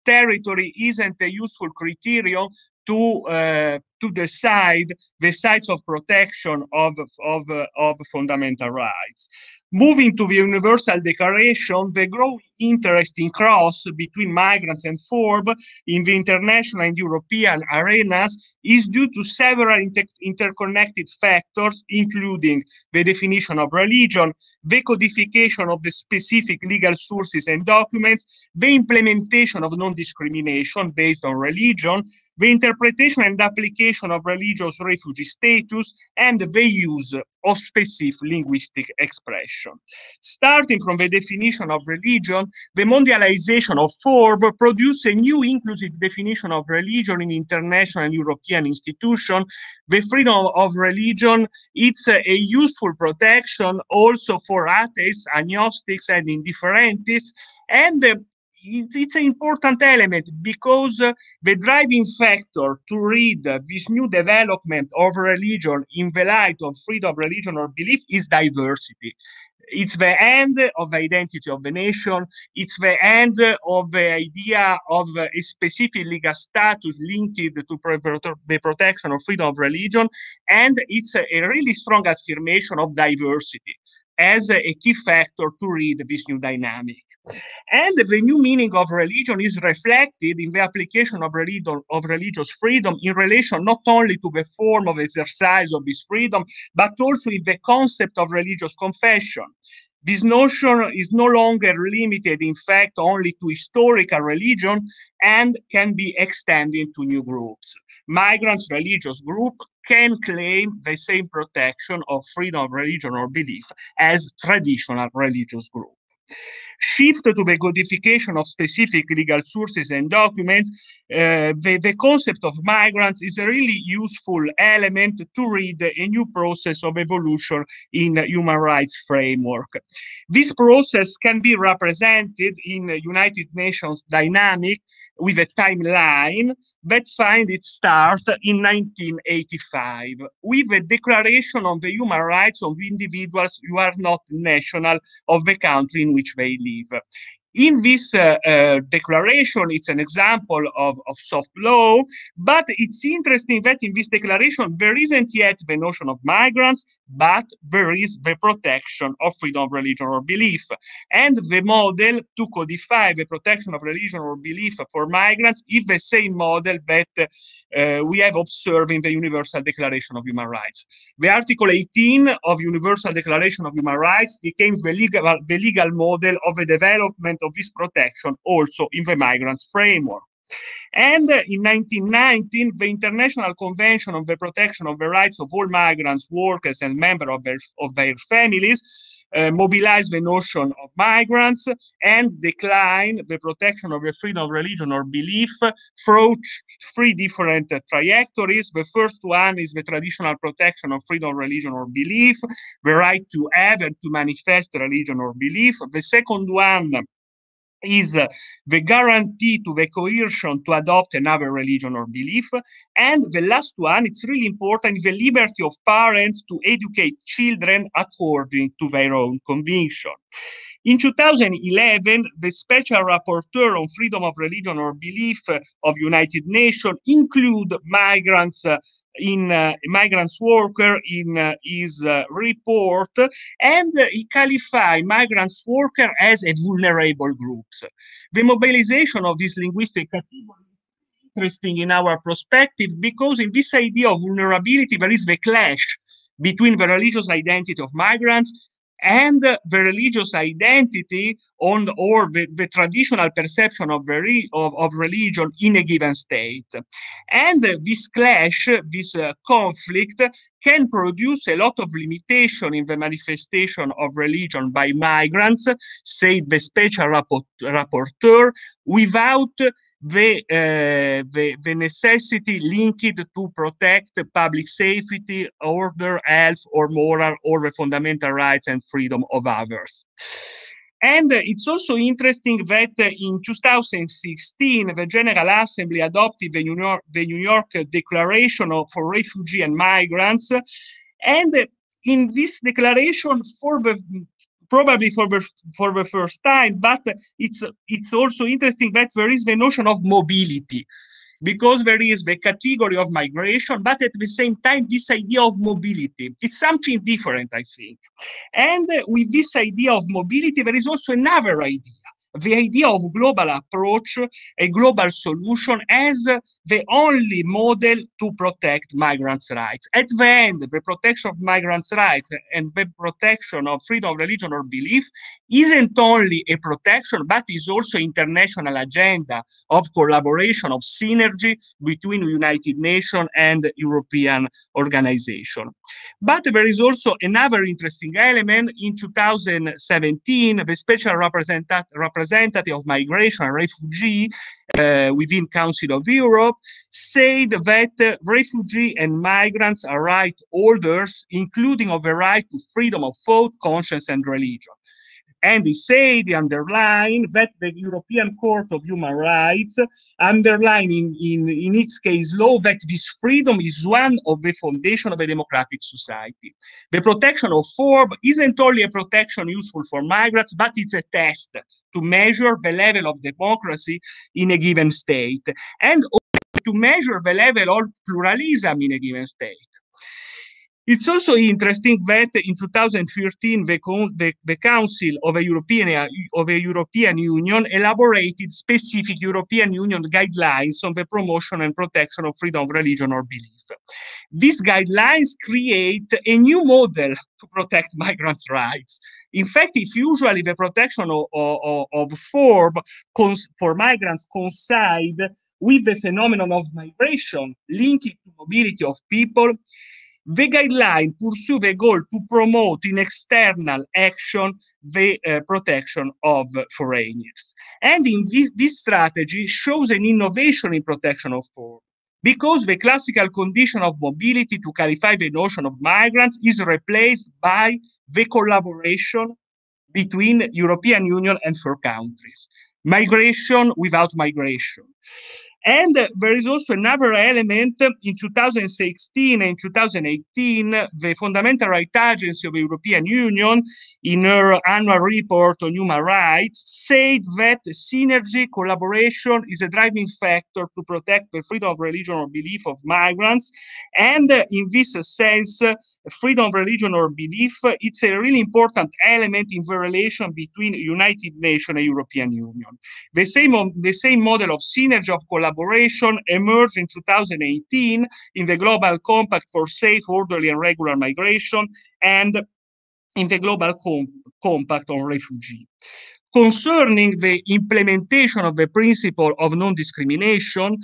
territory isn't a useful criterion to uh, to decide the sites of protection of of uh, of fundamental rights. Moving to the Universal Declaration, the growing interest in cross between migrants and form in the international and European arenas is due to several inter interconnected factors, including the definition of religion, the codification of the specific legal sources and documents, the implementation of non-discrimination based on religion, the interpretation and application of religious refugee status, and the use of specific linguistic expression. Starting from the definition of religion, religion, the mondialization of F O R B produced a new inclusive definition of religion in international and European institutions. The freedom of religion, it's a, a useful protection also for atheists, agnostics, and indifferentists. And uh, it's, it's an important element because uh, the driving factor to read uh, this new development of religion in the light of freedom of religion or belief is diversity. It's the end of the identity of the nation. It's the end of the idea of a specific legal status linked to the protection of freedom of religion. And it's a really strong affirmation of diversity as a key factor to read this new dynamic. And the new meaning of religion is reflected in the application of, religion, of religious freedom in relation not only to the form of exercise of this freedom, but also in the concept of religious confession. This notion is no longer limited, in fact, only to historical religion and can be extended to new groups. Migrants' religious group can claim the same protection of freedom of religion or belief as traditional religious group. Shift to the codification of specific legal sources and documents, uh, the, the concept of migrants is a really useful element to read a new process of evolution in human rights framework. This process can be represented in the United Nations dynamic with a timeline that finds its start in nineteen eighty-five with a declaration on the human rights of individuals who are not national of the country in which they live. In this uh, uh, declaration, it's an example of, of soft law, but it's interesting that in this declaration, there isn't yet the notion of migrants, but there is the protection of freedom of religion or belief. And the model to codify the protection of religion or belief for migrants is the same model that uh, we have observed in the Universal Declaration of Human Rights. The Article eighteen of Universal Declaration of Human Rights became the legal, the legal model of the development of this protection also in the migrants framework. And in nineteen nineteen, the International Convention on the Protection of the Rights of All Migrants, Workers and Members of their, of their Families uh, mobilized the notion of migrants and declined the protection of the freedom of religion or belief through three different uh, trajectories. The first one is the traditional protection of freedom of religion or belief, the right to have and to manifest religion or belief. The second one is uh, the guarantee to the coercion to adopt another religion or belief. And the last one, it's really important, the liberty of parents to educate children according to their own conviction. In two thousand eleven, the Special Rapporteur on Freedom of Religion or Belief of United Nations include migrants uh, in uh, migrants worker in uh, his uh, report, and uh, he qualifies migrants worker as a vulnerable group. The mobilization of this linguistic category is interesting in our perspective because in this idea of vulnerability, there is the clash between the religious identity of migrants and uh, the religious identity on or the, the traditional perception of, re, of, of religion in a given state. And uh, this clash, this uh, conflict can produce a lot of limitation in the manifestation of religion by migrants, said the special rapporteur, without the, uh, the, the necessity linked to protect public safety, order, health, or moral, or the fundamental rights and freedom of others. And uh, it's also interesting that uh, in two thousand sixteen, the General Assembly adopted the New York, the New York Declaration for Refugee and Migrants. And uh, in this declaration, for the probably for the, for the first time, but it's, it's also interesting that there is the notion of mobility, because there is the category of migration, but at the same time, this idea of mobility. It's something different, I think. And with this idea of mobility, there is also another idea, the idea of global approach, a global solution as the only model to protect migrants' rights. At the end, the protection of migrants' rights and the protection of freedom of religion or belief isn't only a protection, but is also an international agenda of collaboration, of synergy between the United Nations and European organization. But there is also another interesting element. In two thousand seventeen, the special representative representative of migration and refugee uh, within Council of Europe, said that uh, refugee and migrants are right orders, including of a right to freedom of thought, conscience, and religion. And he said, he underlined that the European Court of Human Rights underlining in, in its case law that this freedom is one of the foundation of a democratic society. The protection of form isn't only a protection useful for migrants, but it's a test to measure the level of democracy in a given state and to measure the level of pluralism in a given state. It's also interesting that in two thousand thirteen, the, the, the Council of the, European, of the European Union elaborated specific European Union guidelines on the promotion and protection of freedom of religion or belief. These guidelines create a new model to protect migrant rights. In fact, if usually the protection of, of, of form for migrants coincide with the phenomenon of migration, linked to mobility of people, the guideline pursue the goal to promote in external action the uh, protection of foreigners. And in this, this strategy shows an innovation in protection of foreigners, because the classical condition of mobility to qualify the notion of migrants is replaced by the collaboration between European Union and four countries. Migration without migration. And uh, there is also another element. In two thousand sixteen and two thousand eighteen, the Fundamental Rights Agency of the European Union, in her annual report on human rights, said that synergy, collaboration is a driving factor to protect the freedom of religion or belief of migrants. And uh, in this sense, uh, freedom of religion or belief, uh, it's a really important element in the relation between United Nations and European Union. The same, the same model of synergy of collaboration Collaboration emerged in two thousand eighteen in the Global Compact for Safe, Orderly and Regular Migration and in the Global Com Compact on Refugee. Concerning the implementation of the principle of non-discrimination,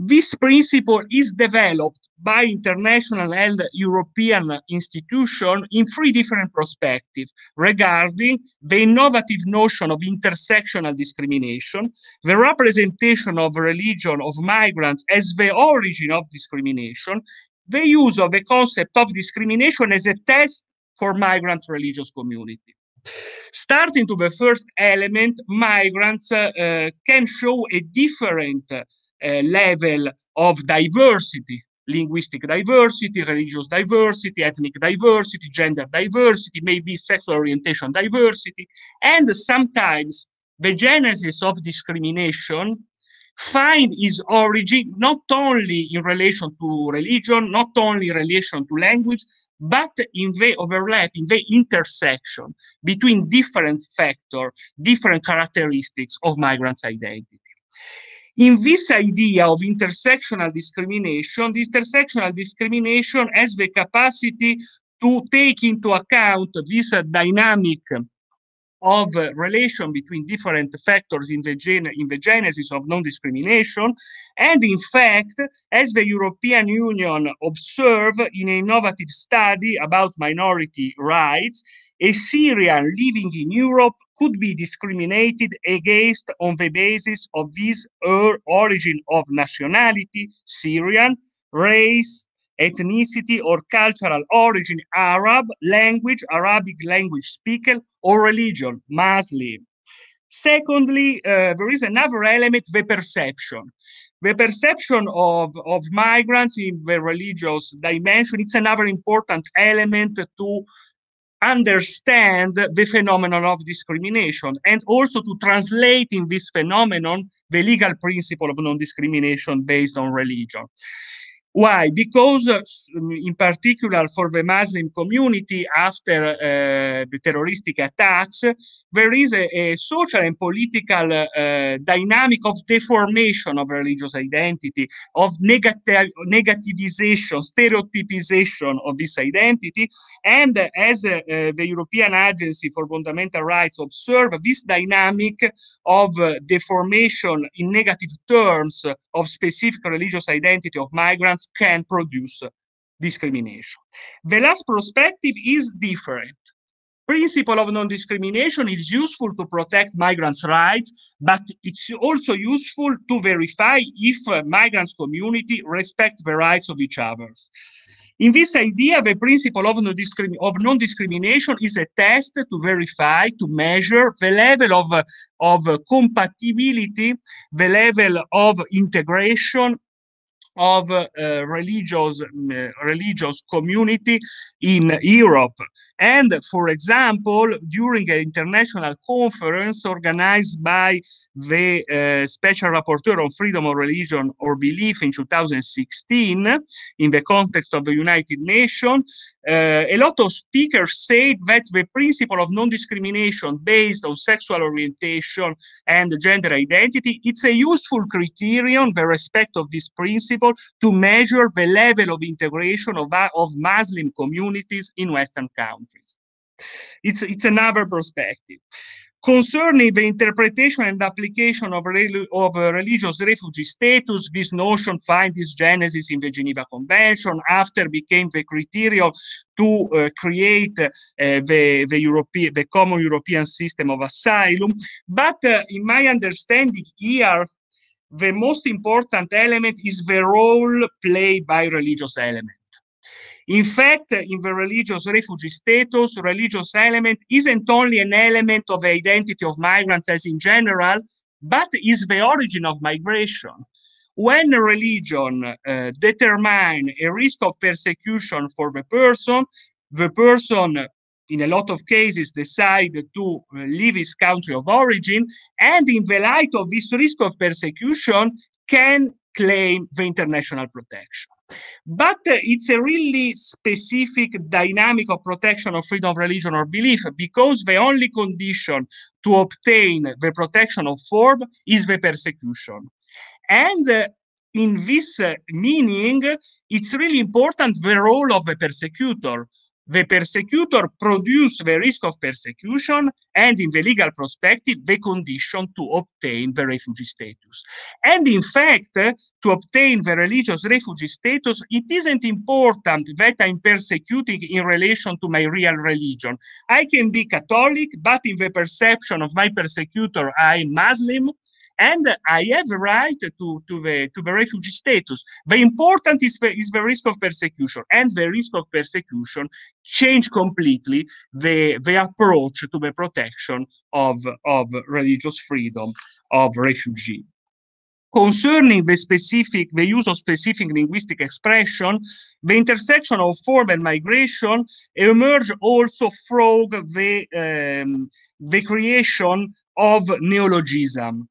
this principle is developed by international and European institutions in three different perspectives regarding the innovative notion of intersectional discrimination, the representation of religion of migrants as the origin of discrimination, the use of the concept of discrimination as a test for migrant religious community. Starting to the first element, migrants uh, uh, can show a different uh, Uh, level of diversity, linguistic diversity, religious diversity, ethnic diversity, gender diversity, maybe sexual orientation diversity. And sometimes the genesis of discrimination finds its origin not only in relation to religion, not only in relation to language, but in the overlap, in the intersection between different factors, different characteristics of migrants' identity. In this idea of intersectional discrimination, the intersectional discrimination has the capacity to take into account this uh, dynamic of uh, relation between different factors in the, gen in the genesis of non-discrimination. And in fact, as the European Union observed in an innovative study about minority rights, a Syrian living in Europe could be discriminated against on the basis of his or origin of nationality, Syrian, race, ethnicity, or cultural origin, Arab, language, Arabic language speaker, or religion, Muslim. Secondly, uh, there is another element, the perception. The perception of, of migrants in the religious dimension, it's another important element to understand the phenomenon of discrimination and also to translate in this phenomenon the legal principle of non-discrimination based on religion. Why? Because uh, in particular for the Muslim community after uh, the terroristic attacks, there is a, a social and political uh, dynamic of deformation of religious identity, of negati negativization, stereotypization of this identity. And uh, as uh, uh, the European Agency for Fundamental Rights observed, this dynamic of uh, deformation in negative terms of specific religious identity of migrants can produce discrimination. The last perspective is different. principle of non-discrimination is useful to protect migrants' rights, but it's also useful to verify if uh, migrants' community respect the rights of each other. In this idea, the principle of non-discrimination is a test to verify, to measure the level of, uh, of uh, compatibility, the level of integration of uh, religious um, religious community in Europe. And for example, during an international conference organized by the uh, Special Rapporteur on Freedom of Religion or Belief in two thousand sixteen, in the context of the United Nations, uh, a lot of speakers said that the principle of non-discrimination based on sexual orientation and gender identity, it's a useful criterion, the respect of this principle, to measure the level of integration of, of Muslim communities in Western countries. It's, it's another perspective. Concerning the interpretation and application of, of uh, religious refugee status, this notion finds its genesis in the Geneva Convention, after became the criterion to uh, create uh, the, the, European, the common European system of asylum. But uh, in my understanding here, the most important element is the role played by religious elements. In fact, in the religious refugee status, religious element isn't only an element of the identity of migrants as in general, but is the origin of migration. When religion uh, determines a risk of persecution for the person, the person, in a lot of cases, decide to leave his country of origin, and in the light of this risk of persecution, can claim the international protection. But uh, it's a really specific dynamic of protection of freedom of religion or belief, because the only condition to obtain the protection of form is the persecution. And uh, in this uh, meaning, it's really important the role of the persecutor. The persecutor produces the risk of persecution and, in the legal perspective, the condition to obtain the refugee status. And, in fact, to obtain the religious refugee status, it isn't important that I'm persecuting in relation to my real religion. I can be Catholic, but in the perception of my persecutor, I'm Muslim, and I have a right to, to, the, to the refugee status. The important is the, is the risk of persecution, and the risk of persecution changed completely the, the approach to the protection of, of religious freedom of refugee. Concerning the specific, the use of specific linguistic expression, the intersection of form and migration emerge also from the, um, the creation of neologism.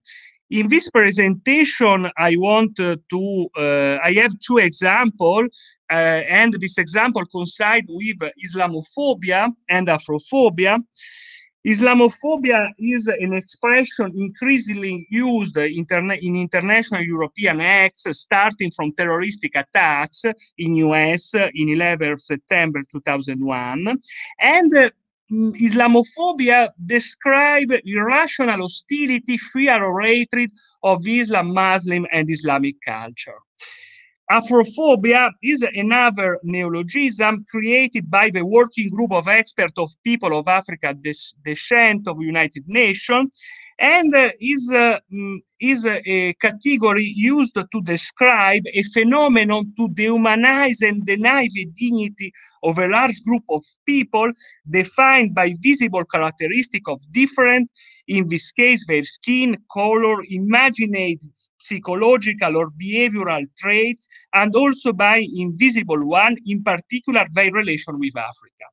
In this presentation, I want uh, to, uh, I have two examples, uh, and this example coincides with Islamophobia and Afrophobia. Islamophobia is an expression increasingly used interna in international European acts, starting from terroristic attacks in U S in eleven September two thousand one, and uh, Islamophobia describes irrational hostility, fear or hatred of Islam, Muslim and Islamic culture. Afrophobia is another neologism created by the working group of experts of people of African descent of the United Nations, and is, uh, is a category used to describe a phenomenon to dehumanize and deny the dignity of a large group of people defined by visible characteristics of different, in this case their skin, color, imagined psychological or behavioral traits, and also by invisible one, in particular their relation with Africa.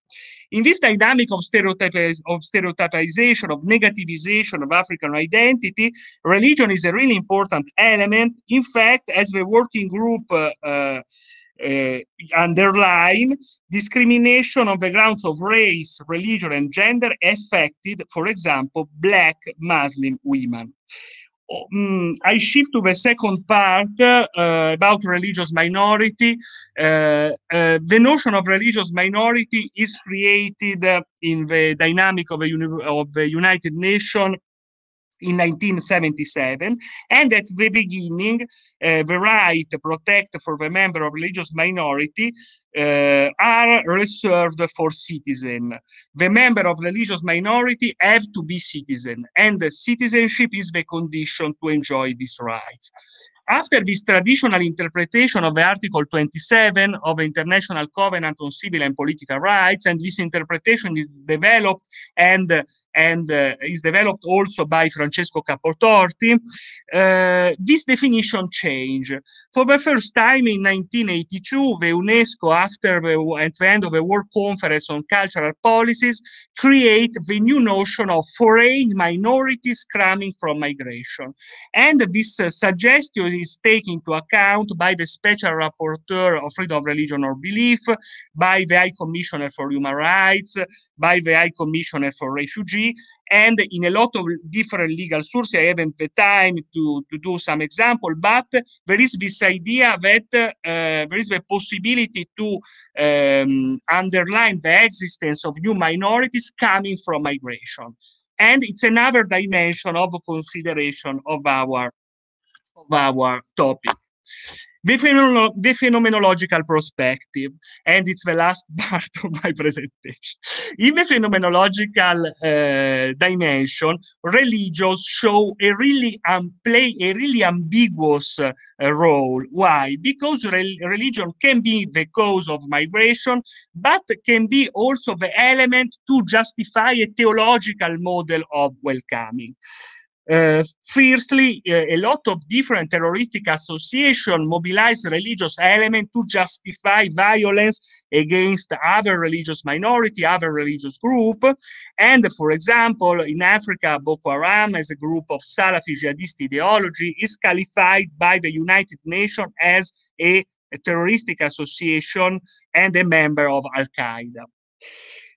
In this dynamic of, stereotypiz of stereotypization, of negativization of African identity, religion is a really important element. In fact, as the working group uh, uh, uh, underline, discrimination on the grounds of race, religion, and gender affected, for example, Black Muslim women. Um, I shift to the second part uh, about religious minority. Uh, uh, the notion of religious minority is created uh, in the dynamic of, a, of the United Nations in nineteen seventy-seven, and at the beginning, uh, the right to protect for the member of religious minority uh, are reserved for citizen. The member of religious minority have to be citizen, and the citizenship is the condition to enjoy these rights. After this traditional interpretation of the Article twenty-seven of the International Covenant on Civil and Political Rights, and this interpretation is developed and and uh, is developed also by Francesco Capotorti, uh, this definition changed. For the first time in nineteen eighty-two, the UNESCO, after the, at the end of the World Conference on Cultural Policies, create the new notion of foreign minorities coming from migration. And this uh, suggestion is taken into account by the Special Rapporteur on Freedom of Religion or Belief, by the High Commissioner for Human Rights, by the High Commissioner for Refugees, and in a lot of different legal sources. I haven't the time to, to do some example, but there is this idea that uh, there is the possibility to um, underline the existence of new minorities coming from migration. And it's another dimension of consideration of our, of our topic. The, phenom the phenomenological perspective, and it's the last part of my presentation. In the phenomenological uh, dimension, religions show a really um, play a really ambiguous uh, role. Why? Because re religion can be the cause of migration, but can be also the element to justify a theological model of welcoming. Uh, fiercely, uh, a lot of different terroristic associations mobilize religious elements to justify violence against other religious minority, other religious group. And for example, in Africa, Boko Haram, as a group of Salafi jihadist ideology, is qualified by the United Nations as a, a terroristic association and a member of Al-Qaeda.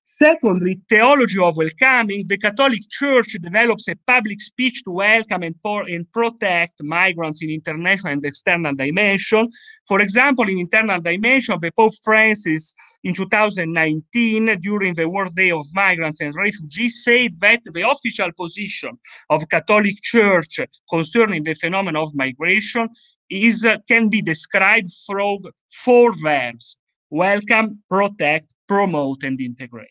Secondly, theology of welcoming. The Catholic Church develops a public speech to welcome and, and protect migrants in international and external dimension. For example, in internal dimension, the Pope Francis in two thousand nineteen, during the World Day of Migrants and Refugees, said that the official position of Catholic Church concerning the phenomenon of migration is uh, can be described from four verbs: welcome, protect, promote, and integrate.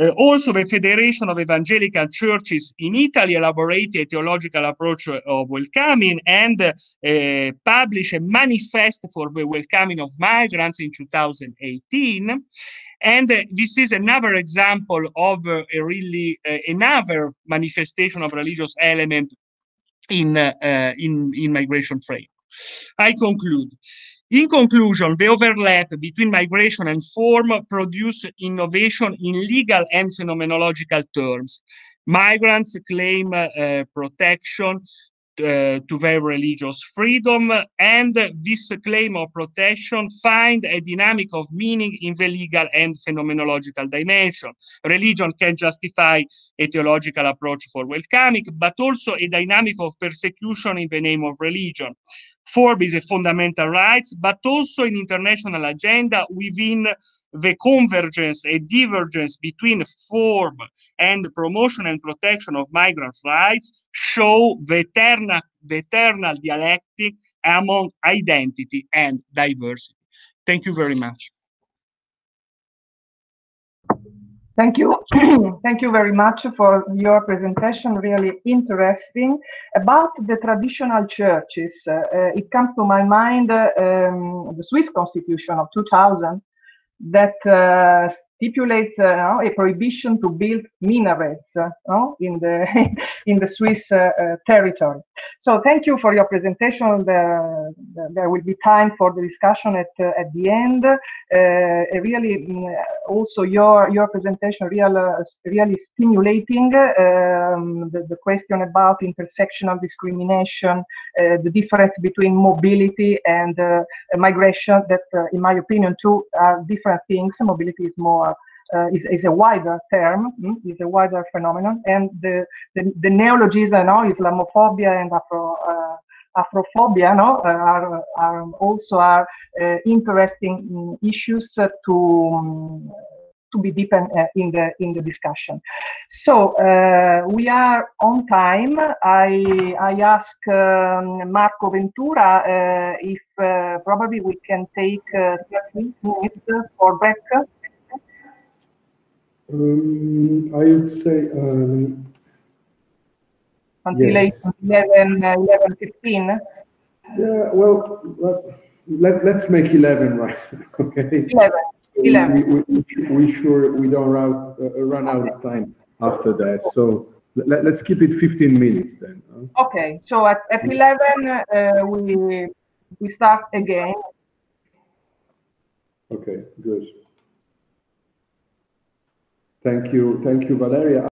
Uh, also, the Federation of Evangelical Churches in Italy elaborated a theological approach of welcoming and uh, uh, published a manifest for the welcoming of migrants in two thousand eighteen. And uh, this is another example of uh, a really uh, another manifestation of religious element in uh, uh, in, in migration framework. I conclude. In conclusion, the overlap between migration and form produces innovation in legal and phenomenological terms. Migrants claim uh, protection uh, to their religious freedom, and this claim of protection finds a dynamic of meaning in the legal and phenomenological dimension. Religion can justify a theological approach for welcoming, but also a dynamic of persecution in the name of religion. Form is a fundamental rights, but also an international agenda within the convergence and divergence between form and promotion and protection of migrant rights show the eternal, the eternal dialectic among identity and diversity. Thank you very much. Thank you. Thank you very much for your presentation, really interesting. About the traditional churches, uh, it comes to my mind uh, um, the Swiss Constitution of two thousand that uh, stipulates uh, a prohibition to build minarets uh, in the in the Swiss uh, uh, territory. So thank you for your presentation. The, the, there will be time for the discussion at uh, at the end. Uh, really, also your your presentation real uh, really stimulating. Um, the, the question about intersectional discrimination, uh, the difference between mobility and uh, migration. That, uh, in my opinion, two are different things. Mobility is more Uh, is, is a wider term, is a wider phenomenon, and the the, the neologism, no, Islamophobia and Afro uh, Afrophobia, no, uh, are, are also are uh, interesting um, issues uh, to um, to be deepened uh, in the in the discussion. So uh, we are on time. I I ask um, Marco Ventura uh, if uh, probably we can take uh, thirty minutes for break. Um, I would say um, until yes. eleven fifteen. Yeah, well, let, let's make eleven, right? Okay. eleven. eleven. We, we, we sure we don't run, uh, run out of time after that. So let, let's keep it fifteen minutes then. Huh? Okay. So at, at eleven, uh, we we start again. Okay. Good. Thank you. Thank you, Valeria.